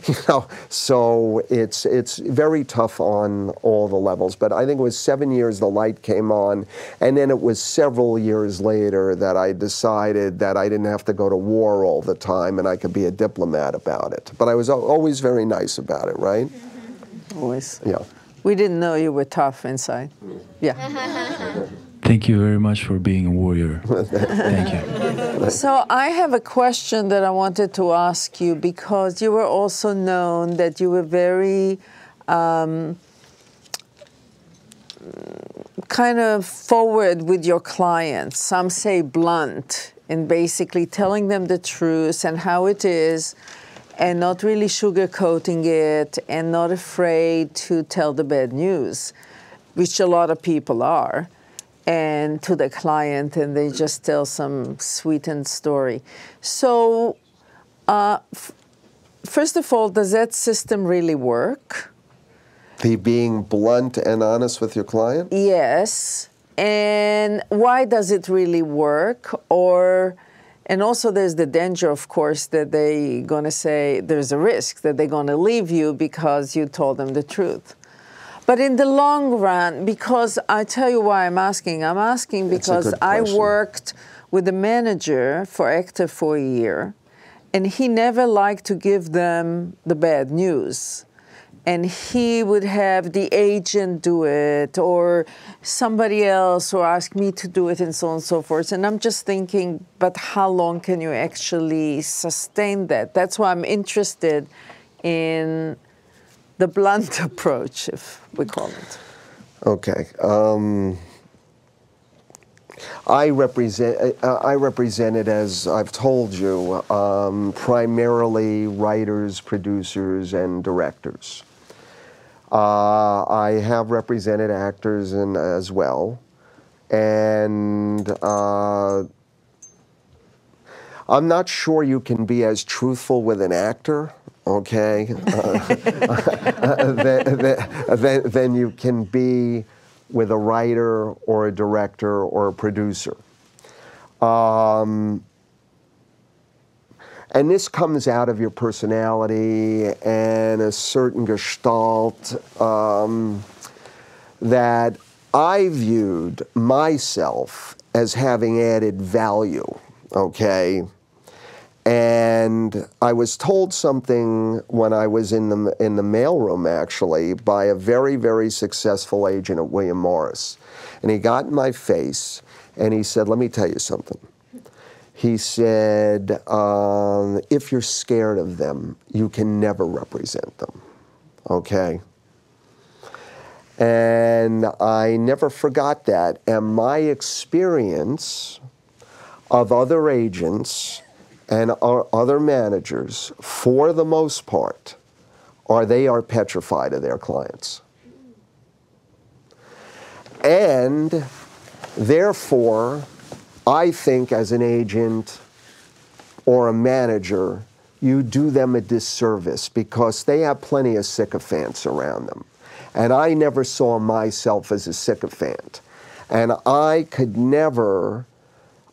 You know, so it's it's very tough on all the levels. But I think it was seven years the light came on, and then it was several years later that I decided that I didn't have to go to war all the time and I could be a diplomat about it. But I was always very nice about it, right? Always. Yeah. We didn't know you were tough inside. Yeah. Thank you very much for being a warrior. Thank you. So I have a question that I wanted to ask you because you were also known that you were very um, kind of forward with your clients. Some say blunt in basically telling them the truth and how it is and not really sugarcoating it and not afraid to tell the bad news, which a lot of people are. And to the client, and they just tell some sweetened story. So, uh, f first of all, does that system really work? The being blunt and honest with your client? Yes. And why does it really work? Or, and also there's the danger, of course, that they're going to say, there's a risk that they're going to leave you because you told them the truth. But in the long run, because I tell you why I'm asking, I'm asking because I worked with a manager for actor for a year, and he never liked to give them the bad news. And he would have the agent do it, or somebody else, or ask me to do it, and so on and so forth. And I'm just thinking, but how long can you actually sustain that? That's why I'm interested in the blunt approach, if we call it. Okay. Um, I represent. Uh, I represented, as I've told you, um, primarily writers, producers, and directors. Uh, I have represented actors and as well, and uh, I'm not sure you can be as truthful with an actor. Okay, uh, then, then, then you can be with a writer or a director or a producer. Um, and this comes out of your personality and a certain gestalt um, that I viewed myself as having added value, okay? And I was told something when I was in the, in the mailroom, actually, by a very, very successful agent at William Morris. And he got in my face, and he said, let me tell you something. He said, um, if you're scared of them, you can never represent them, okay? And I never forgot that. And my experience of other agents and our other managers, for the most part, are they are petrified of their clients. And therefore, I think as an agent or a manager, you do them a disservice because they have plenty of sycophants around them. And I never saw myself as a sycophant. And I could never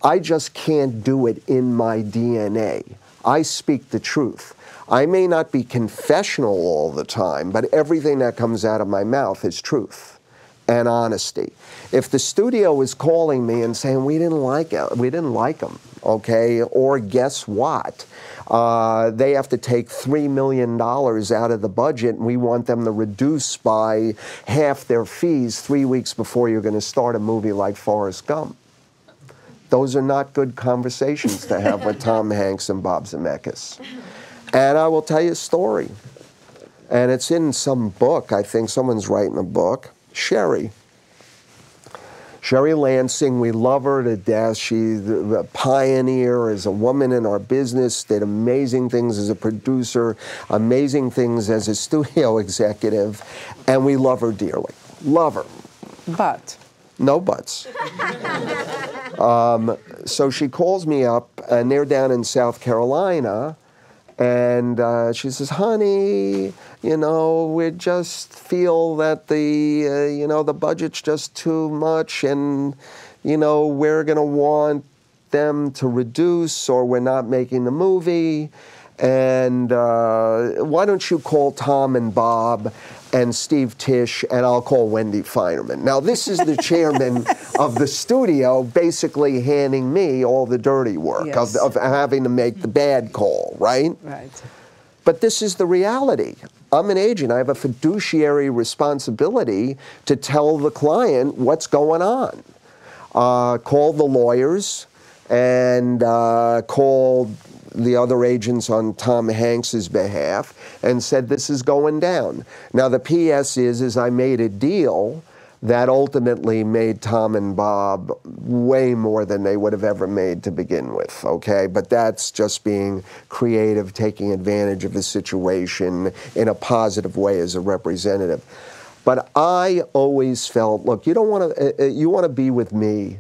I just can't do it in my D N A. I speak the truth. I may not be confessional all the time, but everything that comes out of my mouth is truth and honesty. If the studio is calling me and saying, we didn't like it, we didn't like them, okay, or guess what? Uh, they have to take three million dollars out of the budget, and we want them to reduce by half their fees three weeks before you're going to start a movie like Forrest Gump. Those are not good conversations to have with Tom Hanks and Bob Zemeckis. And I will tell you a story. And it's in some book, I think someone's writing a book, Sherry. Sherry Lansing, we love her to death. She's a pioneer as a woman in our business, did amazing things as a producer, amazing things as a studio executive, and we love her dearly. Love her. But? No buts. Um, so she calls me up and they're down in South Carolina, and uh, she says, honey, you know, we just feel that the, uh, you know, the budget's just too much, and, you know, we're going to want them to reduce, or we're not making the movie, and uh, why don't you call Tom and Bob and Steve Tisch, and I'll call Wendy Feinerman. Now, this is the chairman of the studio basically handing me all the dirty work, yes, of, of having to make the bad call, right? Right. But this is the reality. I'm an agent. I have a fiduciary responsibility to tell the client what's going on. Uh, called the lawyers and uh, called the other agents on Tom Hanks's behalf and said, this is going down. Now, the P S is, is I made a deal that ultimately made Tom and Bob way more than they would have ever made to begin with, okay? But that's just being creative, taking advantage of the situation in a positive way as a representative. But I always felt, look, you don't want to, uh, you want to be with me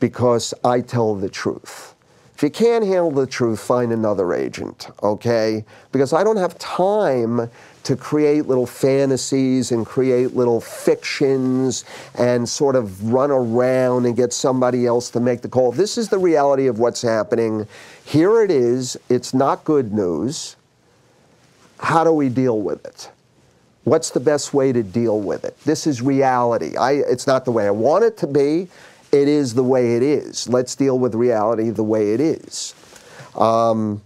because I tell the truth. If you can't handle the truth, find another agent, okay? Because I don't have time to create little fantasies and create little fictions and sort of run around and get somebody else to make the call. This is the reality of what's happening. Here it is. It's not good news. How do we deal with it? What's the best way to deal with it? This is reality. I, it's not the way I want it to be. It is the way it is. Let's deal with reality the way it is. Um,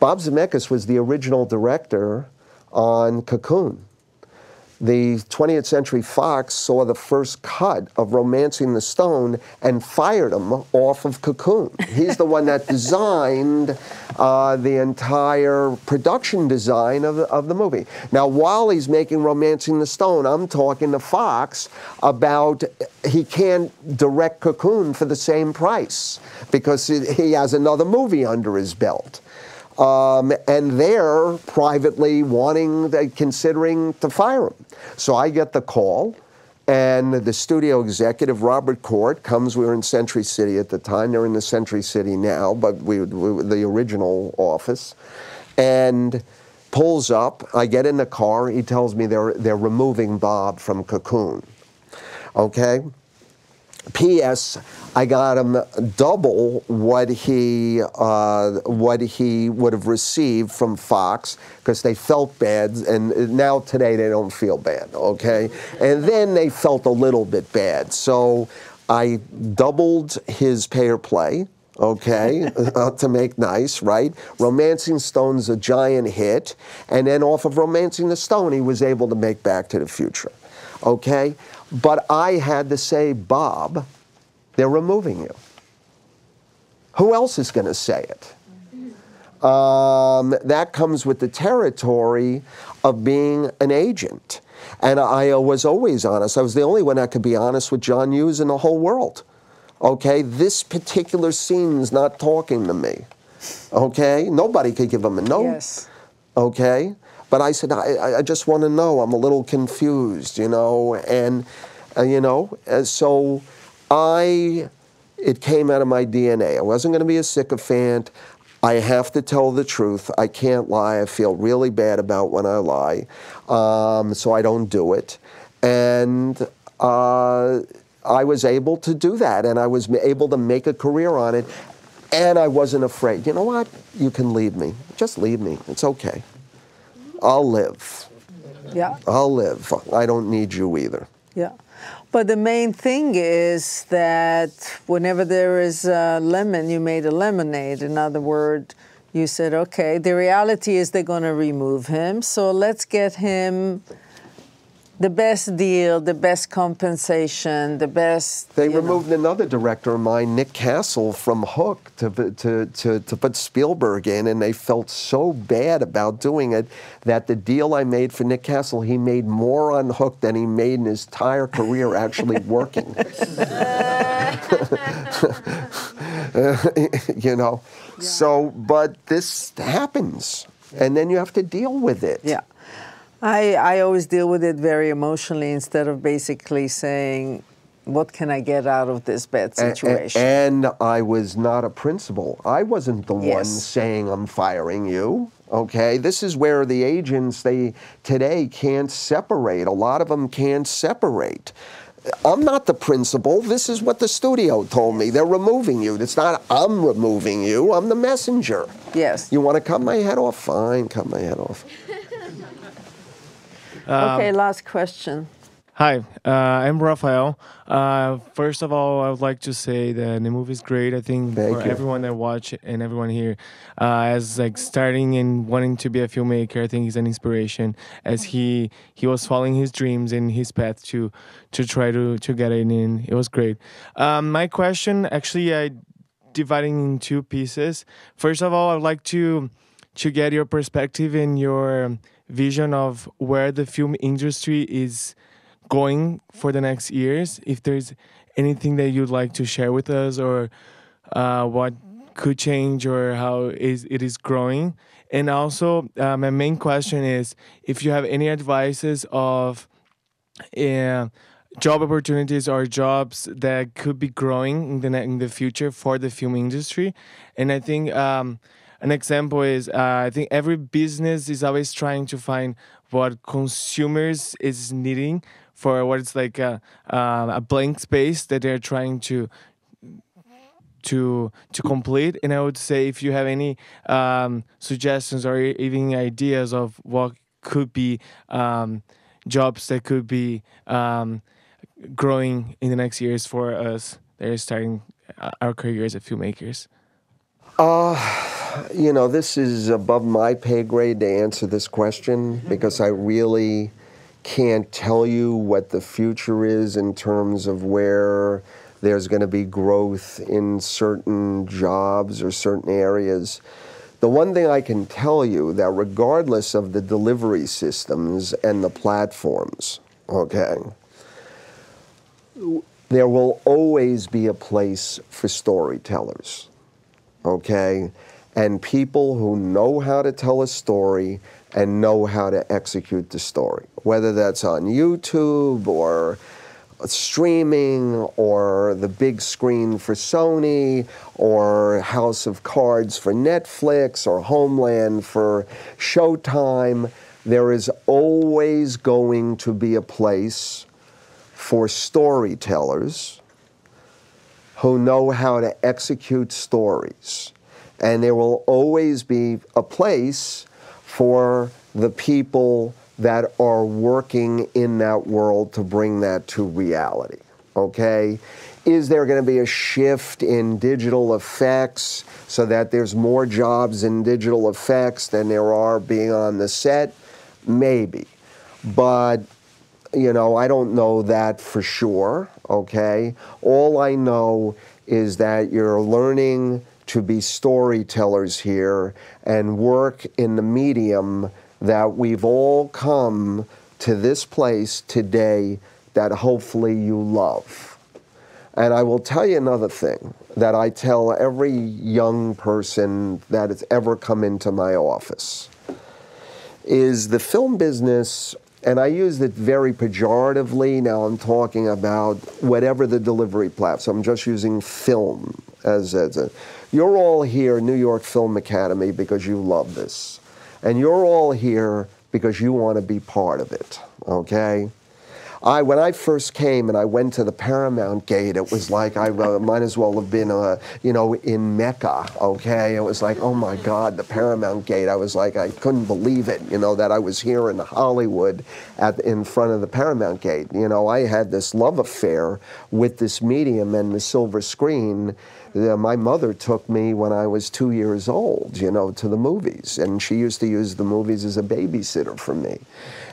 Bob Zemeckis was the original director on Cocoon. The twentieth Century Fox saw the first cut of Romancing the Stone and fired him off of Cocoon. He's the one that designed uh, the entire production design of, of the movie. Now, while he's making Romancing the Stone, I'm talking to Fox about... he can't direct Cocoon for the same price because he has another movie under his belt. Um, and they're privately wanting, considering to fire him. So I get the call, and the studio executive, Robert Court, comes. We were in Century City at the time. They're in the Century City now, but we, we were the original office. And pulls up. I get in the car. He tells me they're, they're removing Bob from Cocoon. Okay? P S I got him double what he, uh, what he would have received from Fox because they felt bad, and now today they don't feel bad, okay? And then they felt a little bit bad. So I doubled his pay or play, okay, uh, to make nice, right? Romancing Stone's a giant hit, and then off of Romancing the Stone, he was able to make Back to the Future, okay? But I had to say, Bob, they're removing you. Who else is going to say it? Um, that comes with the territory of being an agent. And I was always honest. I was the only one that could be honest with John Hughes in the whole world. Okay, this particular scene's not talking to me. Okay, nobody could give him a no. Yes. Okay. But I said, I, I just want to know. I'm a little confused, you know. And, uh, you know, so I, it came out of my D N A. I wasn't going to be a sycophant. I have to tell the truth. I can't lie. I feel really bad about when I lie. Um, so I don't do it. And uh, I was able to do that. And I was able to make a career on it. And I wasn't afraid. You know what? You can leave me. Just leave me. It's okay. I'll live. Yeah. I'll live. I don't need you either. Yeah. But the main thing is that whenever there is a lemon, you made a lemonade. In other words, you said, okay, the reality is they're going to remove him, so let's get him the best deal, the best compensation, the best... They removed know. another director of mine, Nick Castle, from Hook to, to, to, to put Spielberg in, and they felt so bad about doing it that the deal I made for Nick Castle, he made more on Hook than he made in his entire career actually working. You know? Yeah. So, but this happens, and then you have to deal with it. Yeah. I, I always deal with it very emotionally instead of basically saying, what can I get out of this bad situation? And, and I was not a principal. I wasn't the yes. one saying, I'm firing you. Okay, this is where the agents, they today can't separate. A lot of them can't separate. I'm not the principal. This is what the studio told me. They're removing you. It's not I'm removing you. I'm the messenger. Yes. You want to cut my head off? Fine, cut my head off. um, okay, last question. Hi, uh, I'm Rafael. Uh, first of all, I would like to say that the movie is great. I think Thank for you. everyone that watch and everyone here, uh, as like starting and wanting to be a filmmaker, I think he's an inspiration. As he he was following his dreams and his path to to try to to get it in. It was great. Um, my question, actually, I dividing in two pieces. First of all, I would like to to get your perspective and your vision of where the film industry is going for the next years, if there's anything that you'd like to share with us, or uh, what could change, or how is it is growing. And also, uh, my main question is if you have any advices of uh, job opportunities or jobs that could be growing in the, in the future for the film industry. And I think um, an example is, uh, I think every business is always trying to find what consumers is needing for what it's like a, uh, a blank space that they're trying to to to complete. And I would say if you have any um, suggestions or even ideas of what could be um, jobs that could be um, growing in the next years for us that are starting our careers as filmmakers. Uh, you know, this is above my pay grade to answer this question, because I really can't tell you what the future is in terms of where there's going to be growth in certain jobs or certain areas. The one thing I can tell you that regardless of the delivery systems and the platforms, okay, there will always be a place for storytellers. Okay, and people who know how to tell a story and know how to execute the story, whether that's on YouTube or streaming or the big screen for Sony or House of Cards for Netflix or Homeland for Showtime. There is always going to be a place for storytellers who know how to execute stories. And there will always be a place for the people that are working in that world to bring that to reality, okay? Is there gonna be a shift in digital effects so that there's more jobs in digital effects than there are being on the set? Maybe, but you know, I don't know that for sure, okay? All I know is that you're learning to be storytellers here and work in the medium that we've all come to this place today that hopefully you love. And I will tell you another thing that I tell every young person that has ever come into my office, is the film business. And I use it very pejoratively. Now I'm talking about whatever the delivery platform. I'm just using film as, as a... You're all here, New York Film Academy, because you love this. And you're all here because you want to be part of it, okay? I, when I first came and I went to the Paramount gate, it was like I uh, might as well have been, uh, you know, in Mecca, okay? It was like, oh my God, the Paramount gate. I was like, I couldn't believe it, you know, that I was here in Hollywood at, in front of the Paramount gate. You know, I had this love affair with this medium and the silver screen. Uh, my mother took me when I was two years old, you know, to the movies, and she used to use the movies as a babysitter for me.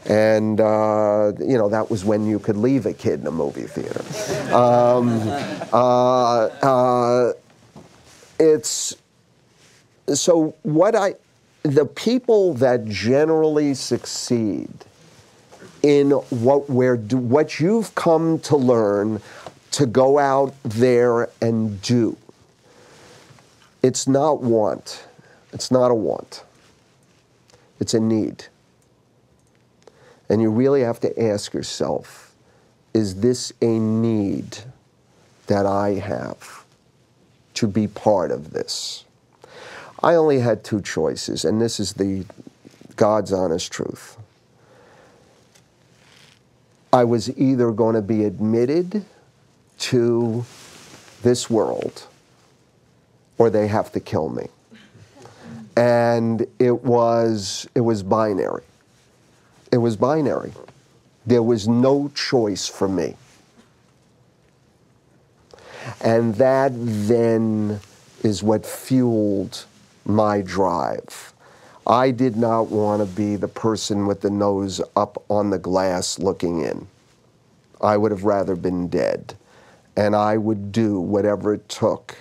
And, uh, you know, that was when you could leave a kid in a movie theater. Um, uh, uh, it's, so what I, the people that generally succeed in what we're, what you've come to learn to go out there and do, it's not want, it's not a want, it's a need. And you really have to ask yourself, is this a need that I have to be part of this? I only had two choices, and this is the God's honest truth. I was either going to be admitted to this world, or they have to kill me. And it was, it was binary. It was binary. There was no choice for me. And that then is what fueled my drive. I did not want to be the person with the nose up on the glass looking in. I would have rather been dead. And I would do whatever it took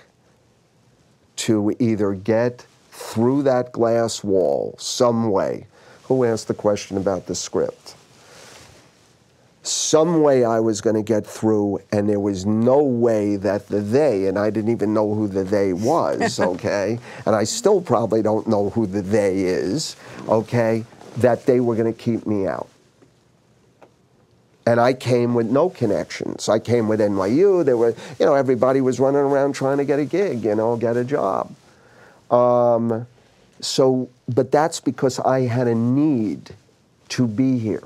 to either get through that glass wall some way. Who asked the question about the script? Some way I was going to get through, and there was no way that the they, and I didn't even know who the they was, okay? And I still probably don't know who the they is, okay? That they were going to keep me out. And I came with no connections. I came with N Y U. There were, you know, everybody was running around trying to get a gig, you know, get a job. Um, so, but that's because I had a need to be here.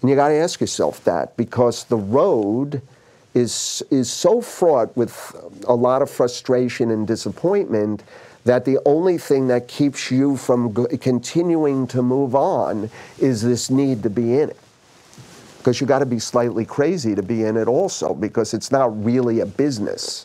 And you got to ask yourself that, because the road is, is so fraught with a lot of frustration and disappointment that the only thing that keeps you from g continuing to move on is this need to be in it. Because you got to be slightly crazy to be in it also, because it's not really a business.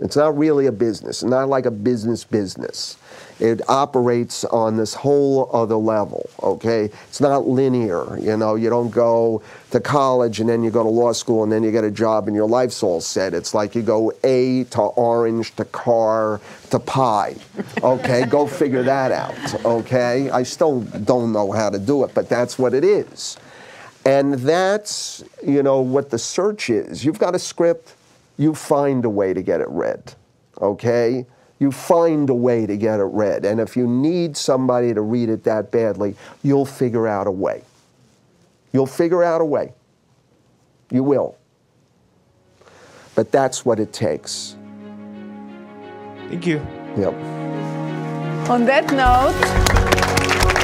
It's not really a business. It's not like a business business. It operates on this whole other level, okay? It's not linear, you know? You don't go to college and then you go to law school and then you get a job and your life's all set. It's like you go A to orange to car to pie, okay? Go figure that out, okay? I still don't know how to do it, but that's what it is. And that's, you know, what the search is. You've got a script. You find a way to get it read, okay? You find a way to get it read. And if you need somebody to read it that badly, you'll figure out a way. You'll figure out a way. You will. But that's what it takes. Thank you. Yep. On that note...